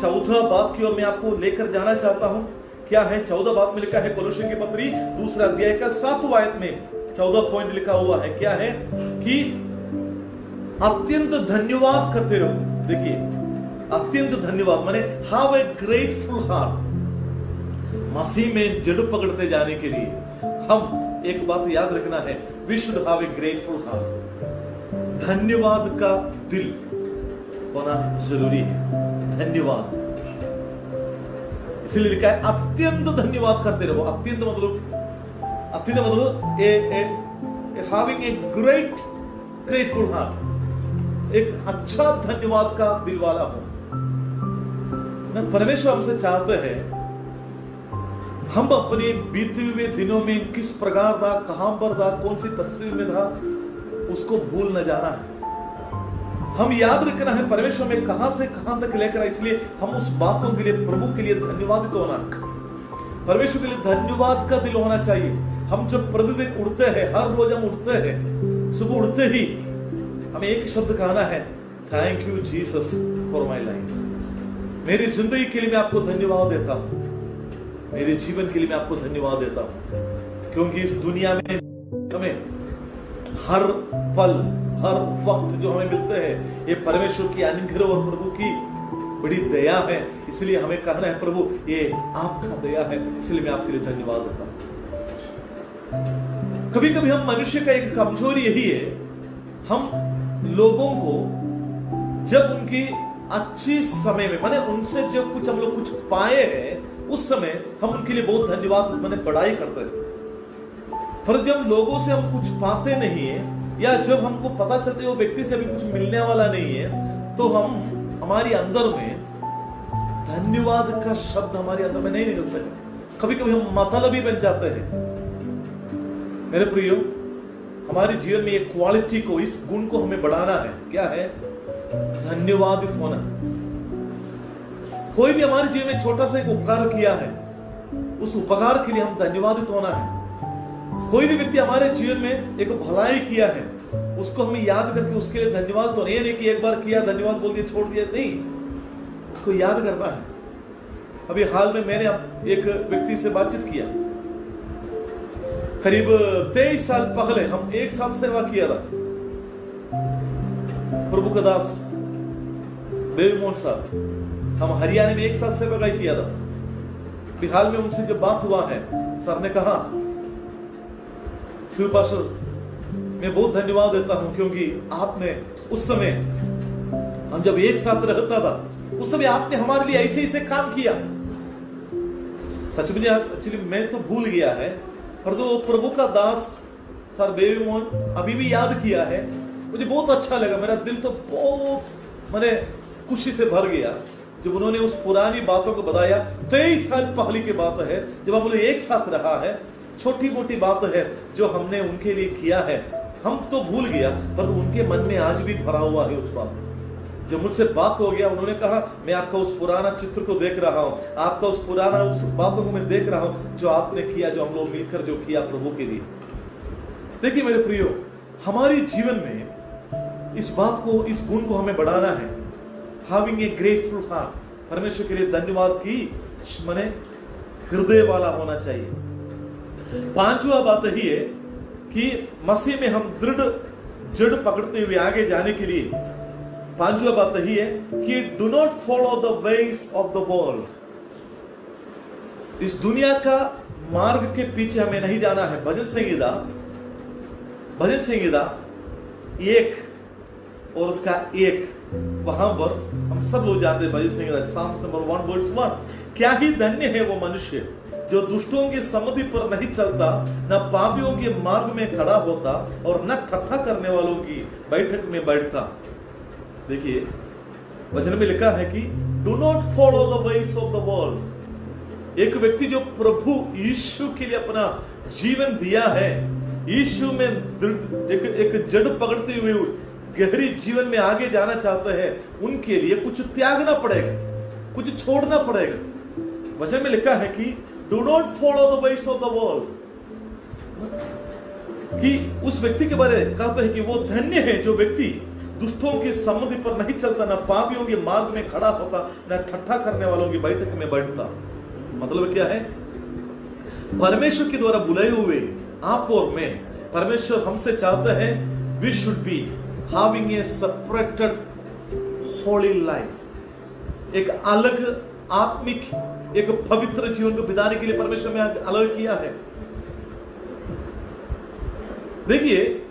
चौथा बात की ओर मैं आपको लेकर जाना चाहता हूं। क्या है? चौदह बात में लिखा है कुलुशियों की पत्री दूसरा अध्याय का सातवां आयत में चौदह पॉइंट लिखा हुआ है। क्या है कि अत्यंत धन्यवाद करते रहो। देखिए अत्यंत धन्यवाद माने हैव ए ग्रेटफुल हार्ट। मसीह में जड़ पकड़ते जाने के लिए हम एक बात याद रखना है, we should have a grateful heart. धन्यवाद का दिल होना जरूरी है। धन्यवाद, इसलिए लिखा है अत्यंत धन्यवाद करते रहो। अत्यंत मतलब अत्यंत मतलब ए, ए, ए, having a great, grateful heart, एक अच्छा धन्यवाद का दिल वाला हो। मैं परमेश्वर हमसे चाहते हैं हम अपने बीते हुए दिनों में किस प्रकार था, कहां पर था, कौन सी परिस्थिति में था, उसको भूल न जाना है। हम याद रखना है परमेश्वर में कहां से कहां तक लेकर आए। इसलिए हम उस बातों के लिए प्रभु के लिए धन्यवादित होना, परमेश्वर के लिए धन्यवाद का दिल होना चाहिए। हम जब प्रतिदिन उठते हैं, हर रोज हम उठते हैं, सुबह उठते ही हमें एक शब्द कहना है, thank you Jesus for my life. मेरी जिंदगी के लिए मैं आपको धन्यवाद देता हूं, मेरे जीवन के लिए मैं आपको धन्यवाद देता हूं, क्योंकि इस दुनिया में हमें हर पल हर वक्त जो हमें मिलते हैं ये परमेश्वर की अनुग्रह और प्रभु की बड़ी दया है। इसलिए हमें कहना है प्रभु ये आपका दया है, इसलिए मैं आपके लिए धन्यवाद देता हूं। कभी कभी हम मनुष्य का एक कमजोरी यही है, हम लोगों को जब उनकी अच्छी समय में, माने उनसे जो कुछ हम लोग कुछ पाए हैं उस समय हम उनके लिए बहुत धन्यवाद माने बड़ाई करते हैं। पर जब लोगों से हम कुछ पाते नहीं है या जब हमको पता चलता है वो व्यक्ति से अभी कुछ मिलने वाला नहीं है, तो हम हमारे अंदर में धन्यवाद का शब्द हमारे अंदर में नहीं निकलता है। कभी कभी हम मातलबी बन जाते हैं। मेरे प्रियो, हमारे जीवन में ये क्वालिटी को, इस गुण को हमें बढ़ाना है। क्या है? धन्यवादित होना। कोई भी हमारे जीवन में छोटा सा एक उपकार किया है, उस उपकार के लिए हम धन्यवादित होना है। कोई भी व्यक्ति हमारे जीवन में एक भलाई किया है, उसको हमें याद करके उसके लिए धन्यवाद तो नहीं, नहीं कि एक बार किया धन्यवाद बोल दिया छोड़ दिया, नहीं, उसको याद करना है। अभी हाल में मैंने एक व्यक्ति से बातचीत किया, करीब तेईस साल पहले हम एक साथ सेवा किया था। प्रभु का दास बेबीमोहन साहब, हम हरियाणा में एक साथ सेवा किया था। बिहार में उनसे जब बात हुआ है, सर ने कहा, शिव पाशर, मैं बहुत धन्यवाद देता हूं क्योंकि आपने उस समय, हम जब एक साथ रहता था उस समय आपने हमारे लिए ऐसे ऐसे काम किया। सच में एक्चुअली मैं तो भूल गया है, पर तो प्रभु का दास सर बेबी मोहन अभी भी याद किया है, मुझे बहुत अच्छा लगा। मेरा दिल तो बहुत मैंने खुशी से भर गया जब उन्होंने उस पुरानी बातों को बताया। तेईस साल पहले की बात है जब हम लोग एक साथ रहा है। छोटी मोटी बात है जो हमने उनके लिए किया है, हम तो भूल गया, पर तो उनके मन में आज भी भरा हुआ है उस बात। जब मुझसे बात हो गया, उन्होंने कहा, मैं आपका उस पुराना चित्र को देख रहा हूँ, आपका उस पुराना उस बातों को मैं देख रहा हूँ जो आपने किया, जो हम लोग मिलकर जो किया प्रभु के लिए। देखिए मेरे प्रियो, हमारे जीवन में इस बात को, इस गुण को हमें बढ़ाना है। हैविंग ए ग्रेटफुल हार्ट, परमेश्वर के लिए धन्यवाद की मने हृदय वाला होना चाहिए। पांचवा बात यही है कि मसीह में हम दृढ़ जड़ पकड़ते हुए आगे जाने के लिए, पांचवा बात यही है कि do not follow the ways of the world. इस दुनिया का मार्ग के पीछे हमें नहीं जाना है। भजन संहिता भजन संहिता एक और उसका एक, वहां पर हम सब लोग जानते हैं भजन संहिता Sam's number one verse one, क्या ही धन्य है वो मनुष्य जो दुष्टों की सम्मति पर नहीं चलता, न पापियों के मार्ग में खड़ा होता और न ठट्ठा करने वालों की बैठक में बैठता। देखिए वचन में लिखा है कि do not follow the ways of the world. एक व्यक्ति जो प्रभु यीशु के लिए अपना जीवन दिया है, यीशु में एक, एक जड़ पकड़ते हुए गहरी जीवन में आगे जाना चाहते हैं, उनके लिए कुछ त्यागना पड़ेगा, कुछ छोड़ना पड़ेगा। वचन में लिखा है कि do not follow the ways of the world, कि उस व्यक्ति के बारे में कहते हैं कि वो धन्य है जो व्यक्ति दुष्टों के सम्मति पर नहीं चलता, ना पापियों के मार्ग में खड़ा होता, ना ठट्ठा करने वालों की बैठक में बैठता। मतलब क्या है? परमेश्वर के द्वारा बुलाए हुए आप और मैं, परमेश्वर हमसे चाहते हैं we should be having a separated holy life. एक अलग आत्मिक, एक पवित्र जीवन को बिताने के लिए परमेश्वर ने अलग किया है। देखिए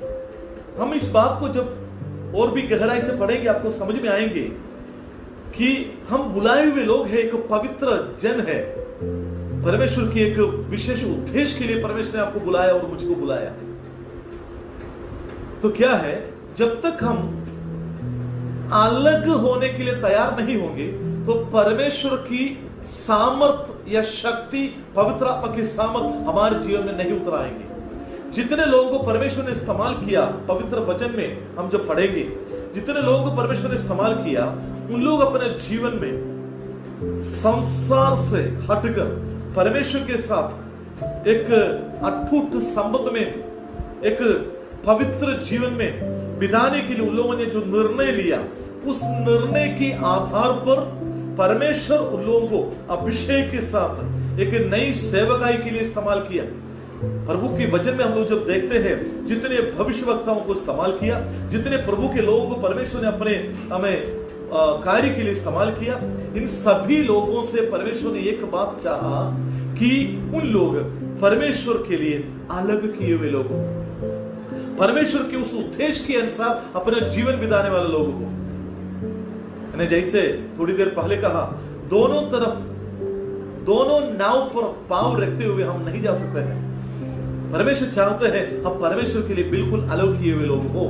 हम इस बात को जब और भी गहराई से पढ़ेंगे आपको समझ में आएंगे कि हम बुलाए हुए लोग हैं, एक पवित्र जन है, परमेश्वर की एक विशेष उद्देश्य के लिए परमेश्वर ने आपको बुलाया और मुझको बुलाया। तो क्या है, जब तक हम अलग होने के लिए तैयार नहीं होंगे तो परमेश्वर की सामर्थ या शक्ति, पवित्र आत्मा की सामर्थ हमारे जीवन में नहीं उतर आएंगे। जितने लोगों को परमेश्वर ने इस्तेमाल किया, पवित्र वचन में हम जब पढ़ेंगे, जितने लोगों को परमेश्वर ने इस्तेमाल किया, उन लोग अपने जीवन में संसार से हटकर परमेश्वर के साथ एक अटूट संबंध में, एक पवित्र जीवन में बिताने के लिए उन लोगों ने जो निर्णय लिया, उस निर्णय के आधार पर परमेश्वर उन लोगों को अभिषेक के साथ एक नई सेवकाई के लिए इस्तेमाल किया। प्रभु के वचन में हम लोग जब देखते हैं, जितने भविष्यवक्ताओं को इस्तेमाल किया, जितने प्रभु के लोगों को परमेश्वर ने अपने हमें कार्य के लिए इस्तेमाल किया, इन सभी लोगों से परमेश्वर ने एक बात चाहा कि उन लोग परमेश्वर के लिए अलग किए हुए लोगों, परमेश्वर के उस उद्देश्य के अनुसार अपना जीवन बिताने वाले लोगों को। मैंने जैसे थोड़ी देर पहले कहा, दोनों तरफ दोनों नाव पर पांव रखते हुए हम नहीं जा सकते हैं। परमेश्वर चाहते हैं हम परमेश्वर के लिए बिल्कुल अलग किए हुए लोग हो।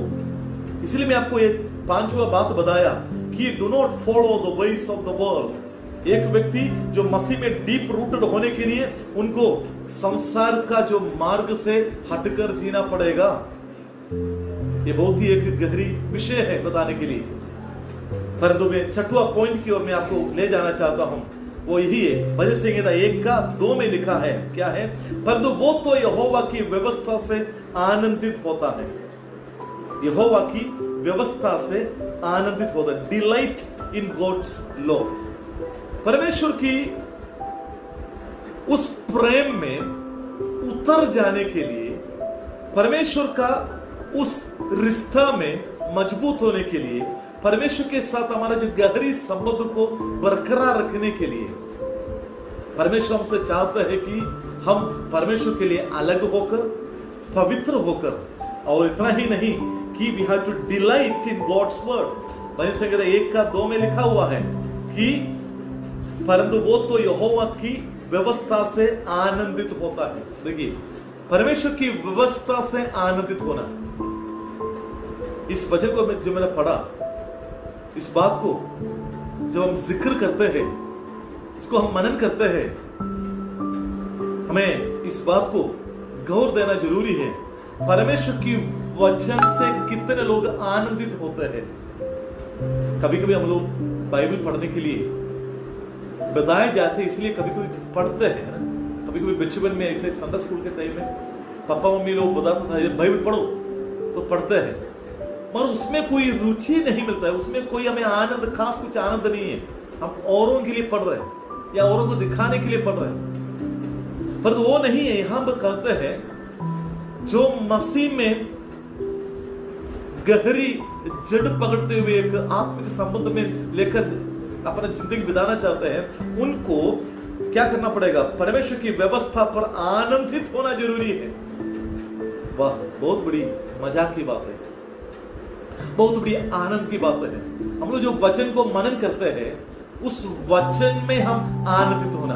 इसलिए मैं आपको ये पांचवा बात बताया कि do not follow the ways of the world. एक व्यक्ति जो मसीह में डीप रूटेड होने के लिए उनको संसार का जो मार्ग से हटकर जीना पड़ेगा। ये बहुत ही एक गहरी विषय है बताने के लिए, परंतु मैं छठवा पॉइंट की ओर मैं आपको ले जाना चाहता हूं। वो यही है, भजन संहिता एक का दो में लिखा है, क्या है? परंतु वो तो यहोवा की व्यवस्था से आनंदित होता है। यहोवा की व्यवस्था से आनंदित होता है, डिलाइट इन गॉड्स लॉ। परमेश्वर की उस प्रेम में उतर जाने के लिए, परमेश्वर का उस रिश्ता में मजबूत होने के लिए, परमेश्वर के साथ हमारा जो गहरी संबंध को बरकरार रखने के लिए परमेश्वर हमसे चाहता है कि हम परमेश्वर के लिए अलग होकर, पवित्र होकर, और इतना ही नहीं कि we have to delight in God's word. भजन संहिता एक का दो में लिखा हुआ है कि परंतु वो तो यहोवा की व्यवस्था से आनंदित होता है। देखिए, परमेश्वर की व्यवस्था से आनंदित होना, इस वचन को जो मैंने पढ़ा, इस बात को जब हम जिक्र करते हैं, इसको हम मनन करते हैं, हमें इस बात को गौर देना जरूरी है। परमेश्वर की वचन से कितने लोग आनंदित होते हैं। कभी कभी हम लोग बाइबल पढ़ने के लिए बताए जाते हैं, इसलिए कभी कभी पढ़ते हैं ना। कभी कभी बचपन में ऐसे संडे स्कूल के टाइम में पापा मम्मी लोग बताते थे बाइबल पढ़ो, तो पढ़ते हैं, मगर उसमें कोई रुचि नहीं मिलता है, उसमें कोई हमें आनंद, खास कुछ आनंद नहीं है। हम औरों के लिए पढ़ रहे हैं या औरों को दिखाने के लिए पढ़ रहे हैं, पर वो नहीं है। यहां पर कहते हैं जो मसीह में गहरी जड़ पकड़ते हुए एक आत्मिक संबंध में लेकर अपना जिंदगी बिताना चाहते हैं, उनको क्या करना पड़ेगा? परमेश्वर की व्यवस्था पर आनंदित होना जरूरी है। वाह, बहुत बड़ी मजाक की बात है, बहुत बड़ी आनंद की बात है। हम लोग जो वचन को मनन करते हैं, उस वचन में हम आनंदित होना।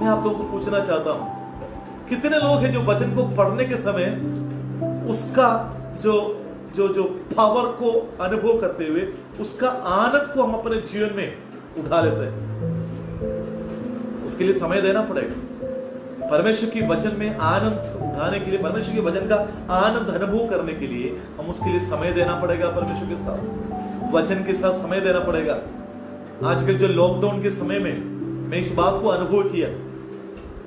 मैं आप लोगों को पूछना चाहता हूं, कितने लोग हैं जो वचन को पढ़ने के समय उसका जो जो जो पावर को अनुभव करते हुए उसका आनंद को हम अपने जीवन में उठा लेते हैं? उसके लिए समय देना पड़ेगा। परमेश्वर की वचन में आनंद आने के लिए, परमेश्वर के वचन का आनंद अनुभव करने के लिए हम उसके लिए समय देना पड़ेगा। परमेश्वर के साथ, वचन के साथ समय देना पड़ेगा। आजकल जो लॉकडाउन के समय में मैं इस बात को अनुभव किया,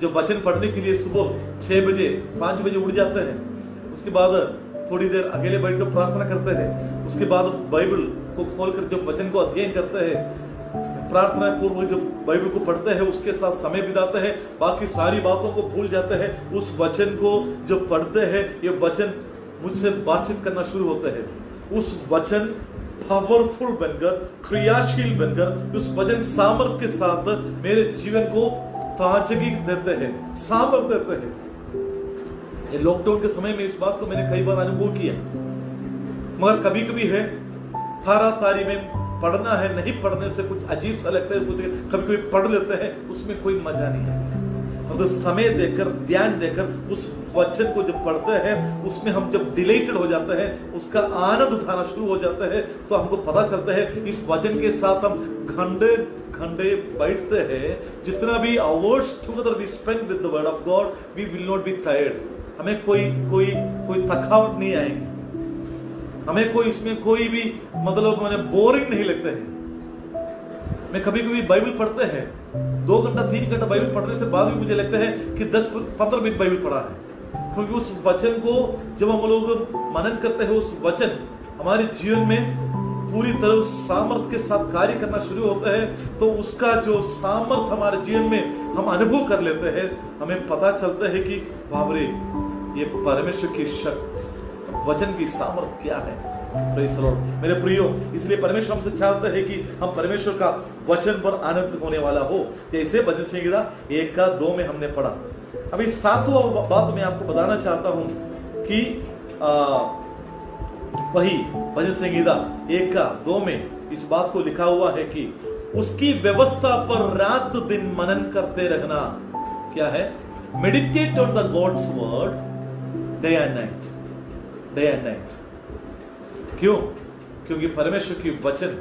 जो वचन पढ़ने के लिए सुबह छह बजे पांच बजे उठ जाते हैं, उसके बाद थोड़ी देर अकेले बैठकर प्रार्थना करते हैं, उसके बाद बाइबल को खोलकर जो वचन को अध्ययन करते हैं, प्रार्थना पूर्वक जो बाइबल को पढ़ते हैं, उसके साथ समय बिताते हैं, बाकी सारी बातों को भूल जाते हैं। उस वचन को जो पढ़ते हैं, ये वचन मुझसे बातचीत करना शुरू होते हैं। उस वचन पावरफुल बनकर, क्रियाशील बनकर, उस वचन सामर्थ्य के साथ मेरे जीवन को ताजगी देते हैं, सामर्थ्य देते हैं। ये लॉकडाउन के समय में इस बात को मैंने कई बार अनुभव किया। मगर कभी कभी है थारा तारी में पढ़ना है, नहीं पढ़ने से कुछ अजीब सा लगता है, सोचते कभी कभी पढ़ लेते हैं, उसमें कोई मजा नहीं है। तो समय देकर, ध्यान देकर उस वचन को जब पढ़ते हैं, उसमें हम जब डिलेटेड हो जाते हैं, उसका आनंद उठाना शुरू हो जाते हैं, तो हमको पता चलता है इस वचन के साथ हम घंटे घंटे बैठते हैं। जितना भी hours together we spend with the word of God, we will not be tired. हमें कोई कोई कोई थकावट नहीं आएगी, हमें कोई इसमें कोई भी मतलब मैंने बोरिंग नहीं लगते हैं। मैं कभी कभी बाइबल पढ़ते हैं, दो घंटा तीन घंटा बाइबल पढ़ने से बाद भी मुझे लगता है कि दस पंद्रह मिनट बाइबल पढ़ा है, क्योंकि उस वचन को जब हम लोग मनन करते हैं, उस वचन हमारे जीवन में पूरी तरह सामर्थ्य के साथ कार्य करना शुरू होता है। तो उसका जो सामर्थ्य हमारे जीवन में हम अनुभव कर लेते हैं, हमें पता चलता है कि बाबरे, ये परमेश्वर की शक्ति, वचन की सामर्थ्य क्या है। प्रेज़ द लॉर्ड मेरे प्रियो। इसलिए परमेश्वर हमसे चाहता है कि हम परमेश्वर का वचन पर आनंद होने वाला हो, जैसे भजन संहिता एक का दो में हमने पढ़ा। अभी सातवां बात मैं आपको बताना चाहता हूं कि आ, वही भजन संहिता एक का दो में इस बात को लिखा हुआ है कि उसकी व्यवस्था पर रात दिन मनन करते रहना। क्या है? Meditate on the God's word day and night, day and night. क्यों? क्योंकि परमेश्वर की वचन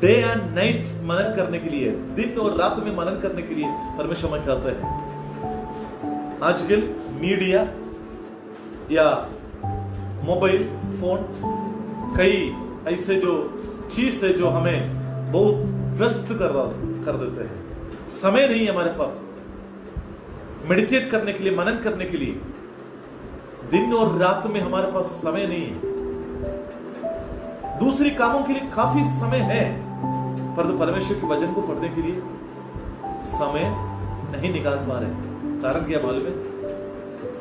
डे एंड नाइट मनन करने के लिए, दिन और रात में मनन करने के लिए परमेश्वर हमें कहते हैं। आजकल मीडिया या मोबाइल फोन कई ऐसे जो चीज है जो हमें बहुत व्यस्त कर कर देते हैं। समय नहीं है हमारे पास मेडिटेट करने के लिए, मनन करने के लिए। दिन और रात में हमारे पास समय नहीं है। दूसरी कामों के लिए काफी समय है, पर परमेश्वर के वचन को पढ़ने के लिए समय नहीं निकाल पा रहे। कारण क्या मालूम है?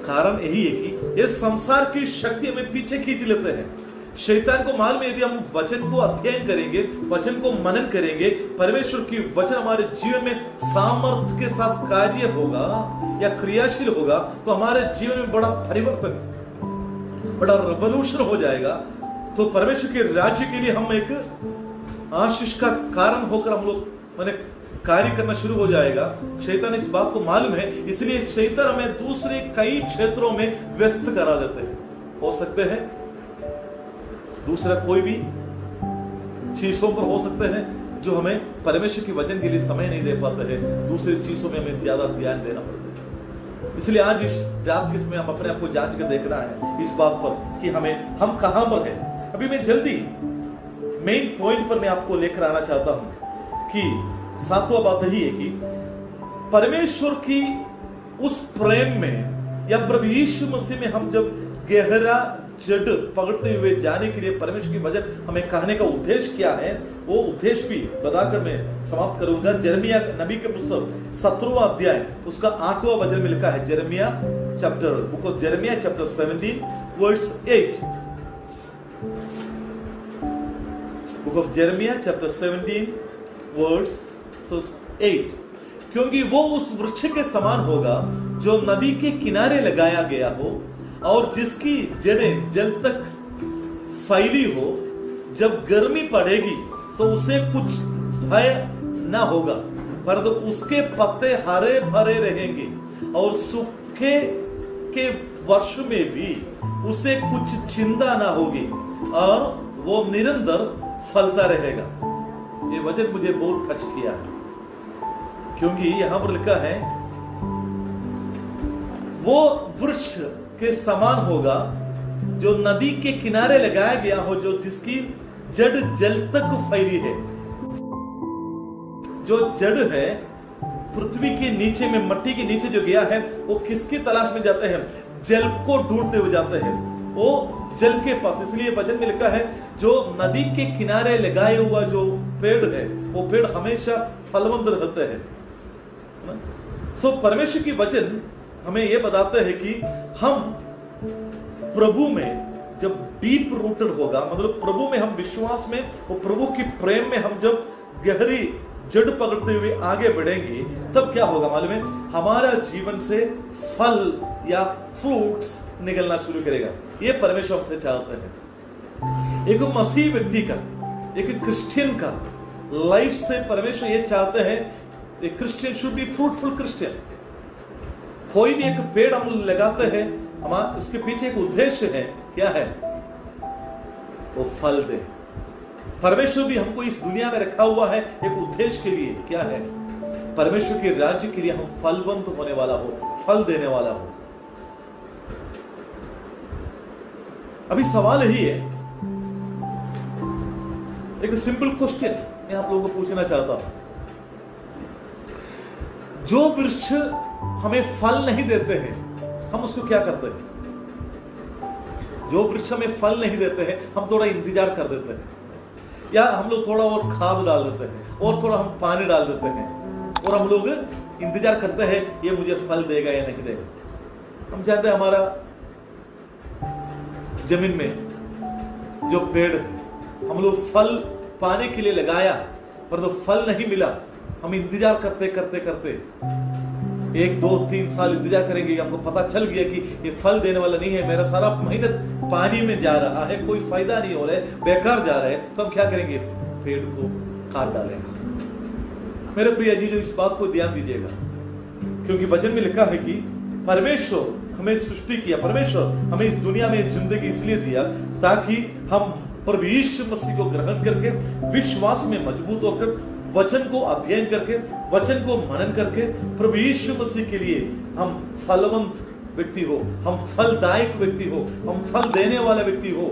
कारण यही है कि इस संसार की शक्ति हमें पीछे खींच लेते हैं। शैतान को मालूम है यदि हम वचन को अध्ययन करेंगे, वचन को मनन करेंगे, परमेश्वर की वचन हमारे जीवन में सामर्थ्य के साथ कार्य होगा या क्रियाशील होगा, तो हमारे जीवन में बड़ा परिवर्तन, बड़ा रेवोल्यूशन हो जाएगा। तो परमेश्वर के राज्य के लिए हम एक आशीष का कारण होकर हम लोग मैंने कार्य करना शुरू हो जाएगा। शैतान इस बात को मालूम है, इसलिए शैतान हमें दूसरे कई क्षेत्रों में व्यस्त करा देते हैं। हो सकते हैं दूसरा कोई भी चीजों पर हो सकते हैं जो हमें परमेश्वर के वचन के लिए समय नहीं दे पाते हैं। दूसरी चीजों में हमें ज्यादा ध्यान देना पड़ता है। इसलिए आज इस रात के समय हम अपने आप को जांच कर देखना है इस बात पर कि हमें हम कहां पर हैं। अभी मैं जल्दी मेन पॉइंट पर मैं आपको लेकर आना चाहता हूं कि सातवां बात यही है कि परमेश्वर की उस प्रेम में या प्रभु यीशु मसीह में हम जब गहरा जड़ पकड़ते हुए जाने के लिए परमेश्वर की वचन हमें कहने का उद्देश्य क्या है, वो उद्देश्य भी बताकर मैं समाप्त करूंगा। यिर्मयाह नबी के पुस्तक सत्रहवां अध्याय उसका आठवां वचन में लिखा है। यिर्मयाह चैप्टर बुक ऑफ यिर्मयाह चैप्टर सत्रह वर्स आठ, बुक ऑफ यिर्मयाह चैप्टर सत्रह वर्स आठ। क्योंकि वो उस वृक्ष के समान होगा जो नदी के किनारे लगाया गया हो और जिसकी जड़ें जल तक फैली हो, जब गर्मी पड़ेगी तो उसे कुछ भय ना होगा, परंतु उसके पत्ते हरे भरे रहेंगे और सूखे के वर्ष में भी उसे कुछ चिंता ना होगी और वो निरंतर फलता रहेगा। ये वचन मुझे बहुत टच किया क्योंकि यहां पर लिखा है वो वृक्ष के समान होगा जो नदी के किनारे लगाया गया हो, जो जिसकी जड़ जल तक फैली है। जो जड़ है पृथ्वी के नीचे में, मट्टी के नीचे जो गया है, वो किसकी तलाश में जाते हैं? जल को ढूंढते हुए जाते हैं, वो जल के पास। इसलिए वचन में लिखा है जो नदी के किनारे लगाए हुआ जो पेड़ है, वो पेड़ हमेशा फलवंत रहते हैं। सो परमेश्वर की वचन हमें यह बताते हैं कि हम प्रभु में जब डीप रूटेड होगा, मतलब प्रभु में हम विश्वास में और प्रभु की प्रेम में हम जब गहरी जड़ पकड़ते हुए आगे बढ़ेंगे, तब क्या होगा मालूम है? हमारा जीवन से फल या फ्रूट्स निकलना शुरू करेगा। यह परमेश्वर हमसे चाहते हैं। एक मसीह व्यक्ति का, एक क्रिश्चियन का लाइफ से परमेश्वर ये चाहते हैं, a Christian should be fruitful Christian. कोई भी एक पेड़ हम लगाते हैं, हमारा उसके पीछे एक उद्देश्य है। क्या है? वो फल दे। परमेश्वर भी हमको इस दुनिया में रखा हुआ है एक उद्देश्य के लिए। क्या है? परमेश्वर के राज्य के लिए हम फलवंत होने वाला हो, फल देने वाला हो। अभी सवाल यही है, एक सिंपल क्वेश्चन मैं आप लोगों को पूछना चाहता हूं। जो वृक्ष हमें फल नहीं देते हैं, हम उसको क्या करते हैं? जो वृक्ष हमें फल नहीं देते हैं, हम थोड़ा इंतजार कर देते हैं, या हम लोग थोड़ा और खाद डाल देते हैं और थोड़ा हम पानी डाल देते हैं और हम लोग इंतजार करते हैं ये मुझे फल देगा या नहीं देगा। हम चाहते हैं हमारा जमीन में जो पेड़ हम लोग फल पाने के लिए लगाया पर तो फल नहीं मिला, हम इंतजार करते करते करते एक दो तीन साल इंतजार करेंगे, आपको पता चल गया कि ये फल देने वाला नहीं है, मेरा सारा मेहनत पानी में जा रहा है, कोई फायदा नहीं हो रहा है, बेकार जा रहा है, तो हम क्या करेंगे? पेड़ को काट डालेंगे। मेरे प्रिय जी जो इस बात को ध्यान दीजिएगा, क्योंकि वचन में लिखा है कि परमेश्वर हमें सृष्टि किया, परमेश्वर हमें इस दुनिया में जिंदगी इसलिए दिया ताकि हम प्रभु यीशु मसीह को ग्रहण करके विश्वास में मजबूत होकर वचन को अध्ययन करके वचन को मनन करके प्रभु यीशु मसीह के लिए हम फलवंत व्यक्ति हो, हम फलदायक व्यक्ति हो, हम फल देने वाला व्यक्ति हो।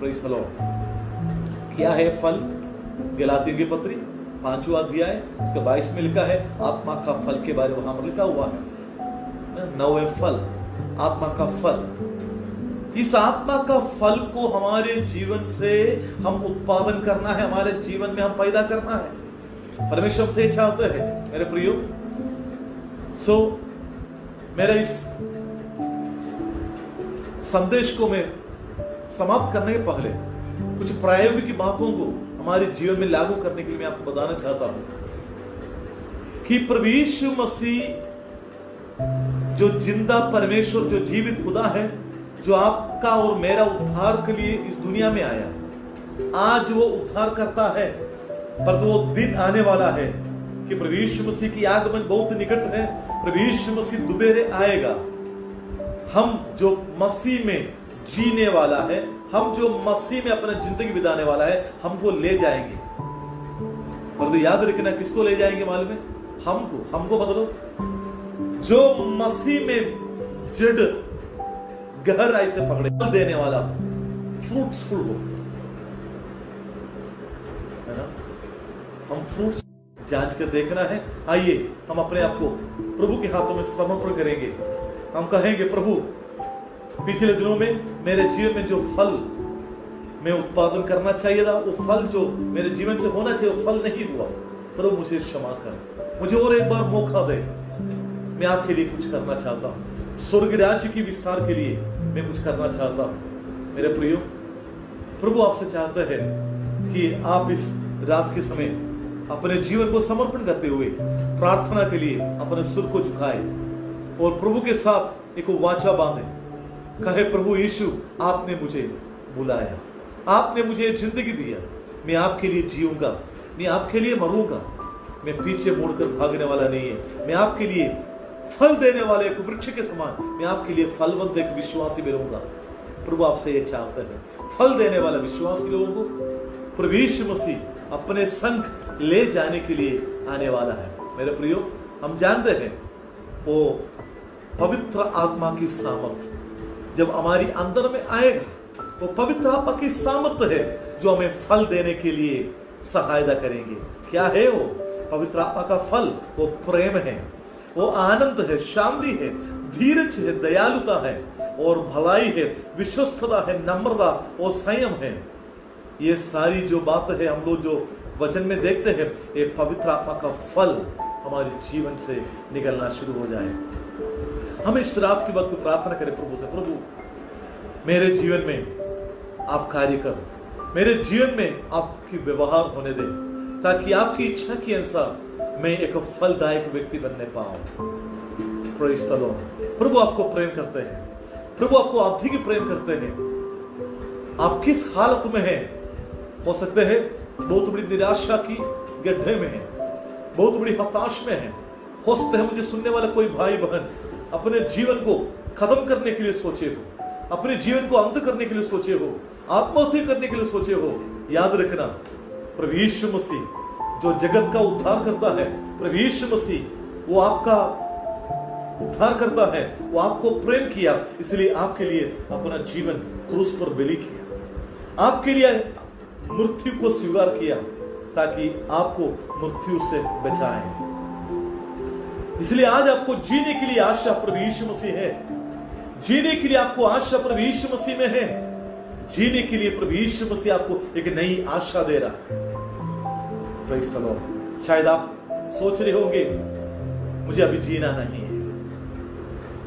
Praise the Lord. क्या है फल? गलातियों की पत्री पांचवा अध्याय उसका बाईस में लिखा है आत्मा का फल के बारे में, वहां पर लिखा हुआ है नौवें फल, आत्मा का फल। इस आत्मा का फल को हमारे जीवन से हम उत्पादन करना है, हमारे जीवन में हम पैदा करना है, परमेश्वर से चाहते हैं मेरे प्रियो। सो मेरा इस संदेश को मैं समाप्त करने के पहले कुछ प्रायोगिक बातों को हमारे जीवन में लागू करने के लिए मैं आपको बताना चाहता हूं कि प्रभु यीशु मसीह जो जिंदा परमेश्वर, जो जीवित खुदा है, जो आपका और मेरा उद्धार के लिए इस दुनिया में आया, आज वो उद्धार करता है, पर वो दिन आने वाला है कि प्रभु यीशु मसीह की आगमन बहुत निकट है। प्रभु यीशु मसीह दुबेरे आएगा। हम जो मसीह में जीने वाला है, हम जो मसीह में अपना जिंदगी बिताने वाला है, हमको ले जाएंगे। परंतु याद रखना किसको ले जाएंगे मालूम है? हमको, हमको मतलब जो मसीह में जड़ गहराई से पकड़े, फल देने वाला, फ्रूट्सफुल हो, है ना? हम फ्रूट्स जांच कर देखना है। आइए हम अपने आप को प्रभु के हाथों में समर्पण करेंगे। हम कहेंगे प्रभु पिछले दिनों में मेरे जीवन में जो फल मैं उत्पादन करना चाहिए था, वो फल जो मेरे जीवन से होना चाहिए वो फल नहीं हुआ, पर मुझे क्षमा कर, मुझे और एक बार मौका दे, मैं आपके लिए कुछ करना चाहता हूँ, स्वर्ग राज्य की विस्तार के लिए मैं कुछ करना चाहता हूँ। मेरे प्रियो, प्रभु आपसे चाहता है कि आप इस रात के समय अपने जीवन को समर्पण करते हुए प्रार्थना के लिए अपने सुर को झुकाए और प्रभु के साथ एक वाचा बांधे, कहे प्रभु यीशु आपने मुझे बुलाया, आपने मुझे जिंदगी दिया, मैं आपके लिए जीऊंगा, मैं आपके लिए मरूंगा, मैं पीछे मुड़कर भागने वाला नहीं है, मैं आपके लिए फल देने वाले एक वृक्ष के समान, मैं आपके लिए फलवंत एक विश्वासी भी रहूंगा। प्रभु आपसे ये चाहते हैं फल देने वाला विश्वासी लोगों को प्रभु यीशु मसीह अपने संग ले जाने के लिए आने वाला है। मेरे प्रियो, हम जानते हैं वो पवित्र आत्मा की सामर्थ्य जब हमारी अंदर में आएगा, वो पवित्र आत्मा की सामर्थ्य है जो हमें फल देने के लिए सहायता करेंगे। क्या है वो पवित्र आत्मा का फल? वो प्रेम है, वो आनंद है, शांति है, धीरज है, दयालुता है और भलाई है, विश्वस्तता है, नम्रता और संयम है। ये सारी जो बात है हम लोग जो वचन में देखते हैं, ये पवित्र आत्मा का फल हमारे जीवन से निकलना शुरू हो जाए। हम इस रात के वक्त प्रार्थना करें प्रभु से, प्रभु मेरे जीवन में आप कार्य करो, मेरे जीवन में आपकी व्यवहार होने दें, ताकि आपकी इच्छा के अनुसार मैं एक फलदायक व्यक्ति बनने पाऊं। Praise the Lord. प्रभु आपको प्रेम करते हैं, प्रभु आपको अधिक प्रेम करते हैं। आप किस हालत में हैं? हो सकते हैं बहुत बड़ी निराशा की गड्ढे में है, बहुत बड़ी हताश में है, हो सकता है मुझे सुनने वाला कोई भाई बहन अपने जीवन को खत्म करने के लिए सोचे हो, अपने जीवन को अंत करने के लिए सोचे हो, आत्महत्या करने के लिए सोचे हो। याद रखना प्रभु यीशु मसीह जो जगत का उद्धार करता है, प्रभु यीशु मसीह वो आपका उद्धार करता है, वो आपको प्रेम किया, इसलिए आपके लिए अपना जीवन क्रूस पर बलि किया, आपके लिए मृत्यु को स्वीकार किया ताकि आपको मृत्यु से बचाए। इसलिए आज आपको जीने के लिए आशा प्रभु यीशु मसीह है, जीने के लिए आपको आशा प्रभु यीशु मसीह में है, जीने के लिए प्रभु यीशु मसीह आपको एक नई आशा दे रहा है। Praise the Lord. शायद आप सोच रहे होंगे मुझे अभी जीना नहीं है,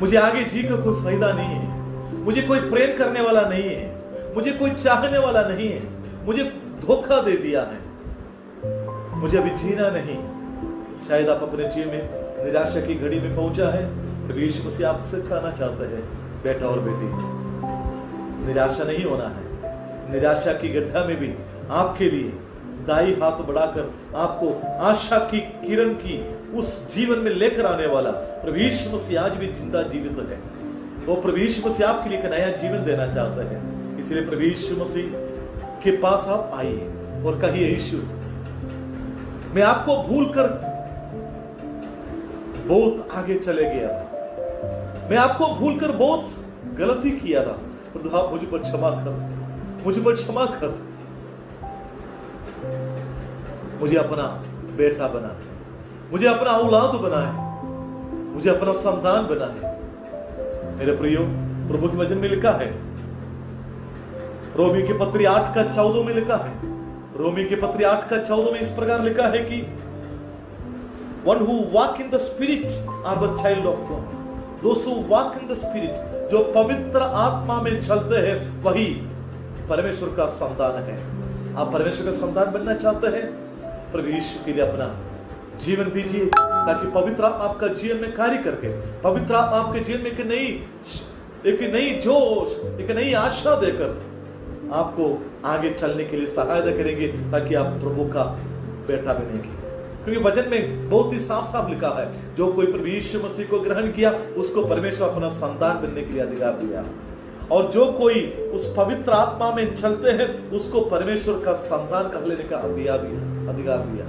मुझे आगे जी का कोई फायदा नहीं है, मुझे कोई प्रेम करने वाला नहीं है, मुझे कोई चाहने वाला नहीं है, मुझे धोखा दे दिया है, मुझे अभी जीना नहीं। शायद आप अपने जीवन में निराशा की घड़ी में पहुंचा है, प्रभु यीशु मसीह आपसे कहना चाहते हैं, बेटा और बेटी, निराशा नहीं होना है। निराशा की गड्ढा में भी आपके लिए दाई हाथ बढ़ाकर आपको आशा की किरण की उस जीवन में लेकर आने वाला प्रभु यीशु मसीह आज भी जिंदा जीवित है। वो प्रभु यीशु मसीह आपके लिए एक नया जीवन देना चाहता है। इसलिए प्रभु यीशु मसीह के पास आप आइए और कहिए, यीशु मैं आपको भूलकर बहुत आगे चले गया था, मैं आपको भूलकर बहुत गलती किया था, प्रभु आप मुझ पर क्षमा कर, मुझ पर क्षमा कर, मुझे अपना बेटा बना, मुझे अपना औलाद बनाए, मुझे अपना संतान बनाए। मेरे प्रियो, प्रभु के वचन में लिखा है, रोमी के पत्री आठ का चौदह में लिखा है, रोमी के पत्री आठ का चौदह में इस प्रकार लिखा है कि one who walk in the spirit are the child of God, those who walk in the spirit, जो पवित्र आत्मा में चलते हैं वही परमेश्वर का संतान है। आप परमेश्वर का संतान बनना चाहते हैं? प्रभु यीशु के लिए अपना जीवन दीजिए ताकि पवित्र आत्मा आपका जीवन में कार्य करके, पवित्र आत्मा आपके जीवन में एक नई एक नई जोश, एक नई आशा देकर आपको आगे चलने के लिए सहायता करेंगे ताकि आप प्रभु का बेटा बनेंगे। क्योंकि वचन में बहुत ही साफ साफ लिखा है, जो कोई प्रभु यीशु मसीह को ग्रहण किया उसको परमेश्वर अपना संतान बनने के लिए अधिकार दिया, और जो कोई उस पवित्र आत्मा में चलते हैं उसको परमेश्वर का संतान कह लेने का अधिकार दिया अधिकार दिया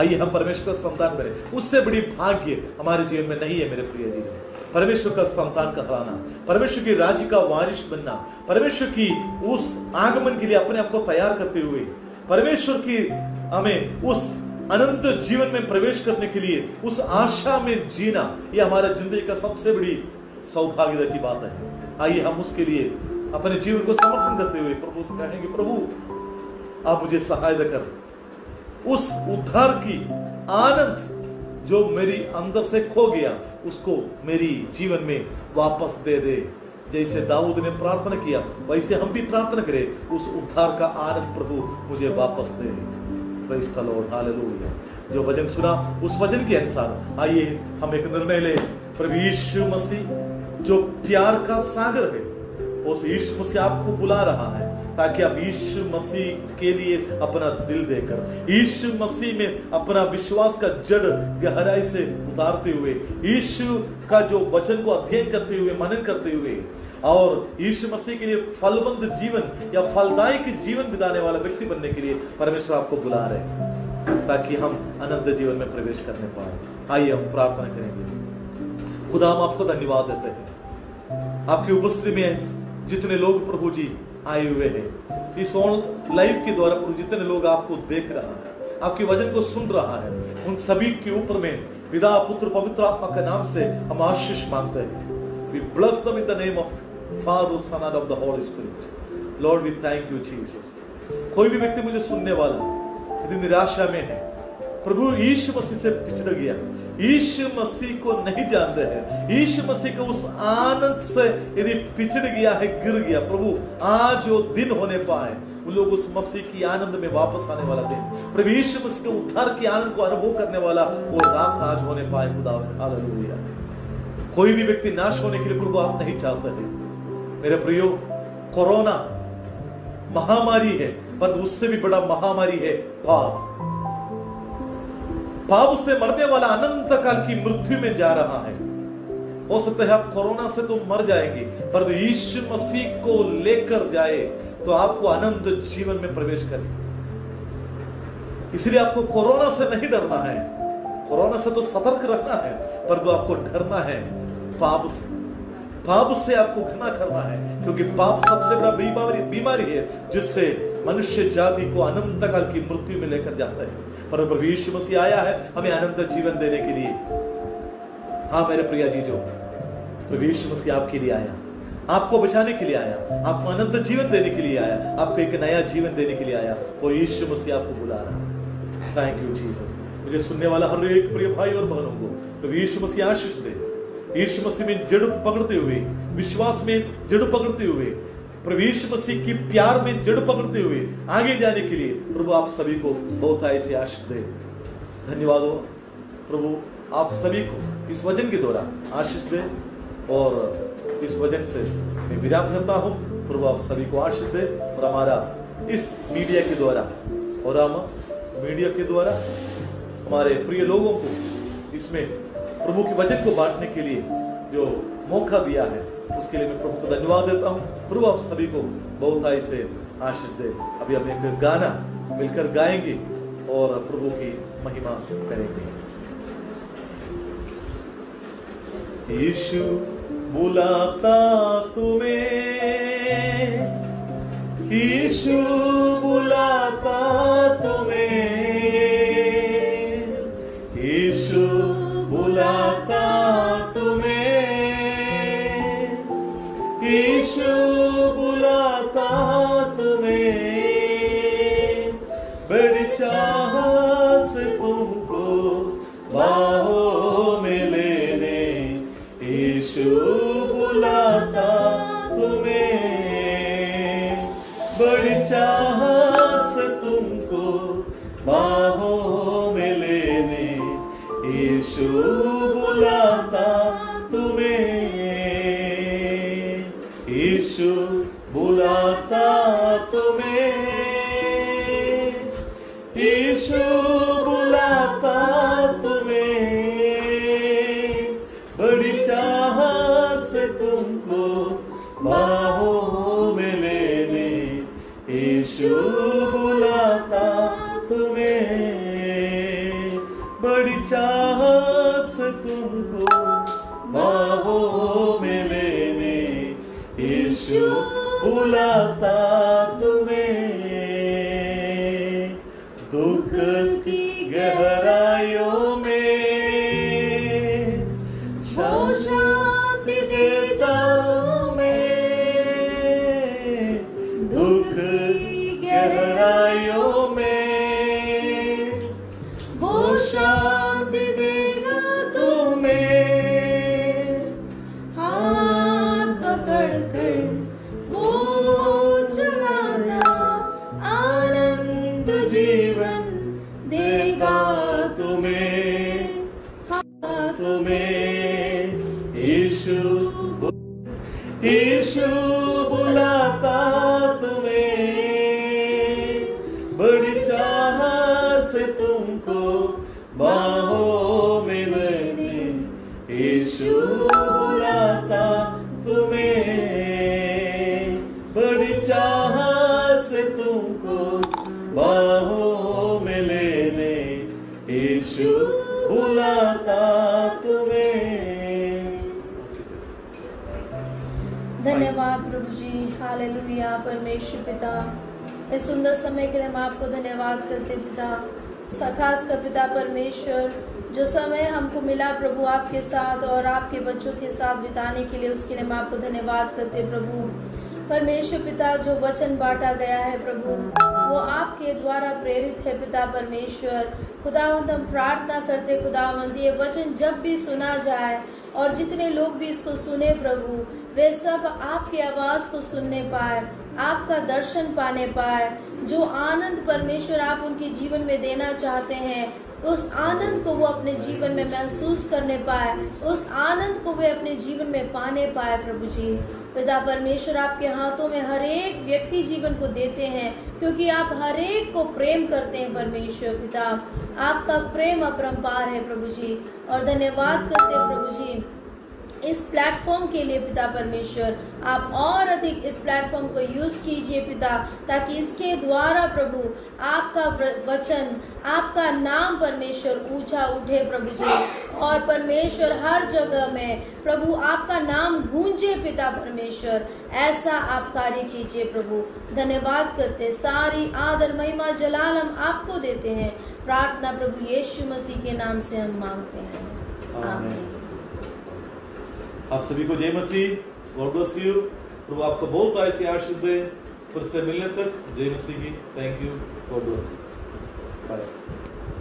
आइए हम परमेश्वर का संतान बने। उससे बड़ी भाग्य हमारे जीवन में नहीं है मेरे प्रिय जी। परमेश्वर का संतान कहलाना, परमेश्वर के राज्य का वारिस बनना, परमेश्वर की उस आगमन के लिए अपने आप को तैयार करते हुए, परमेश्वर की हमें उस अनंत जीवन में प्रवेश करने के लिए उस आशा में जीना, यह हमारा जिंदगी का सबसे बड़ी सौभाग्य की बात है। आइए हम उसके लिए अपने जीवन को समर्पण करते हुए प्रभु से कहेंगे, प्रभु आप मुझे सहायता कर, उस उद्धार की आनंद जो मेरी अंदर से खो गया उसको मेरी जीवन में वापस दे दे। जैसे दाऊद ने प्रार्थना किया वैसे हम भी प्रार्थना करें, उस उद्धार का आनंद प्रभु मुझे वापस दे। Praise the Lord, hallelujah. जो वचन सुना उस वचन के अनुसार आइए हम एक निर्णय ले। प्रभु यीशु मसीह जो प्यार का सागर है, उस यीशु मसीह आपको बुला रहा है ताकि आप यीशु मसीह के लिए अपना दिल देकर, यीशु मसीह में अपना विश्वास का जड़ गहराई से उतारते हुए, यीशु का जो वचन को अध्ययन करते हुए, मनन करते हुए, और यीशु मसीह के लिए फलवंत जीवन या फलदायक जीवन बिताने वाला व्यक्ति बनने के लिए परमेश्वर आपको बुला रहे हैं ताकि हम अनंत जीवन में प्रवेश करने पाए। आइए हम प्रार्थना करेंगे। खुदा, हम आपको धन्यवाद देते हैं आपकी उपस्थिति में जितने लोग प्रभु जी आए हुए हैं इस ऑन लाइव के द्वारा, प्रभु जितने लोग आपको देख रहा है, आपके वचन को सुन रहा है, उन सभी के ऊपर में पिता, पुत्र, पवित्र आत्मा के नाम से हम आशीष मांगते हैं। We bless them in the name of Father, Son and of the Holy Spirit. Lord, we thank you, Jesus. कोई भी व्यक्ति मुझे सुनने वाला यदि निराशा में है, प्रभु यीशु मसीह से पिछड़ गया, यीशु मसीह को नहीं जानते हैं, यीशु मसीह को उस आनंद से यदि पिछड़ गया है, गिर गया, प्रभु आज वो दिन होने पाए उन लोग उस मसीह की आनंद में वापस आने वाला दिन, प्रभु यीशु मसीह के उद्धार के आनंद को अनुभव करने वाला वो रात आज होने पाए। खुदा, हालेलुया। कोई भी व्यक्ति नाश होने के लिए प्रभु आप नहीं चाहते हैं। मेरे प्रियो, कोरोना महामारी है, पर उससे भी बड़ा महामारी है पाप। पाप से मरने वाला अनंत काल की मृत्यु में जा रहा है। हो सकता है आप कोरोना से तो मर जाएंगे, पर यीशु मसीह को लेकर जाए तो आपको अनंत जीवन में प्रवेश करे। इसलिए आपको कोरोना से नहीं डरना है, कोरोना से तो सतर्क रहना है, पर तो आपको डरना है पाप से। पाप से आपको घृणा करना है, क्योंकि पाप सबसे बड़ा बीमारी बीमारी है जिससे मनुष्य जाति को अनंत काल की मृत्यु में लेकर जाता है। पर प्रभु यीशु मसीह आया है हमें अनंत जीवन देने के लिए। हाँ मेरे प्रिया जी, जो प्रभु यीशु मसीह आपके लिए आया, आपको बचाने के लिए आया, आपको अनंत जीवन देने के लिए आया, आपको एक नया जीवन देने के लिए आया, वो यीशु मसीह आपको बुला रहा है। Thank you Jesus. मुझे सुनने वाला हर एक प्रिय भाई और बहनों को प्रभु यीशु मसीह आशीष दे। यीशु मसीह में जड़ पकड़ते हुए, विश्वास में जड़ पकड़ते हुए, प्रभु यीशु मसीह की प्यार में जड़ पकड़ते हुए आगे जाने के लिए प्रभु आप सभी को बहुत ऐसे आशीष दे। धन्यवाद हो प्रभु। आप सभी को इस वजन के दौरान आशीष दे और इस वजन से मैं विराम करता हूँ। प्रभु आप सभी को आशीष दे और हमारा इस मीडिया के द्वारा ओरामा मीडिया के द्वारा हमारे प्रिय लोगों को इसमें प्रभु के वचन को बांटने के लिए जो मौका दिया है उसके लिए मैं प्रभु को धन्यवाद देता हूँ। प्रभु आप सभी को बहुताई से आशीष दे। अभी हम एक गाना मिलकर गाएंगे और प्रभु की महिमा करेंगे। यीशु बुलाता तुम्हें, यीशु बुलाता तुम्हें, यीशु बुलाता तुम्हें, यीशु बुलाता तुम्हें, बड़ी चाहत से तुमको बाहों में लेने यीशु बुलाता तुम्हें, बड़ी चाहत से तुमको बाहों में लेने यीशु बुलाता तुम्हें, यीशु बुलाता तुम्हें, यीशु बुलाता तुम्हें, बड़ी चाहत से तुमको बाहों में लेने यीशु बुलाता तुम्हें, बड़ी चाहत से तुमको बाहों में लेने यीशु बुलाता तुम्हें, दुख की गहराइयों में शोषाती देशों में, दुख की गहराइयों में वो शांति देगा तुम्हें, हाथ पकड़ कर जीवन देगा तुम्हें, हाँ तुम्हें यीशु, यीशु बुलाता तुम्हें, बड़ी चाहत से तुमको बाहों में लेने यीशु बुलाता तुम्हें, बड़ी चाहत से तुमको बाहों में लेने यीशु बुलाता तुम्हें। धन्यवाद प्रभु जी, हालेलुया। परमेश्वर पिता, इस सुंदर समय के लिए हम आपको धन्यवाद करते पिता, सखास का पिता परमेश्वर, जो समय हमको मिला प्रभु आपके साथ और आपके बच्चों के साथ बिताने के लिए, उसके लिए हम आपको धन्यवाद करते प्रभु परमेश्वर पिता। जो वचन बांटा गया है प्रभु, वो आपके द्वारा प्रेरित है पिता परमेश्वर। खुदावंद हम प्रार्थना करते खुदावंद, ये वचन जब भी सुना जाए और जितने लोग भी इसको सुने प्रभु, वे सब आपकी आवाज़ को सुनने पाए, आपका दर्शन पाने पाए। जो आनंद परमेश्वर आप उनके जीवन में देना चाहते हैं, उस आनंद को वो अपने जीवन में महसूस करने पाए, उस आनंद को वे अपने जीवन में पाने पाए प्रभु जी। पिता परमेश्वर, आपके हाथों में हर एक व्यक्ति जीवन को देते हैं, क्योंकि आप हर एक को प्रेम करते हैं परमेश्वर पिता। आपका प्रेम अपरंपार है प्रभु जी, और धन्यवाद करते हैं प्रभु जी इस प्लेटफॉर्म के लिए पिता परमेश्वर। आप और अधिक इस प्लेटफॉर्म को यूज़ कीजिए पिता, ताकि इसके द्वारा प्रभु आपका वचन, आपका नाम परमेश्वर ऊंचा उठे प्रभु जी, और परमेश्वर हर जगह में प्रभु आपका नाम गूंजे पिता परमेश्वर। ऐसा आप कार्य कीजिए प्रभु, धन्यवाद करते, सारी आदर महिमा जलाल हम आपको देते हैं। प्रार्थना प्रभु यीशु मसीह के नाम से हम मांगते हैं, आमीन। आप सभी को जय मसीह, गॉड ब्लेस यू। प्रभु आपको बहुत आय से आशीष दे। फिर से मिलने तक जय मसीह की। Thank you, God bless you, bye.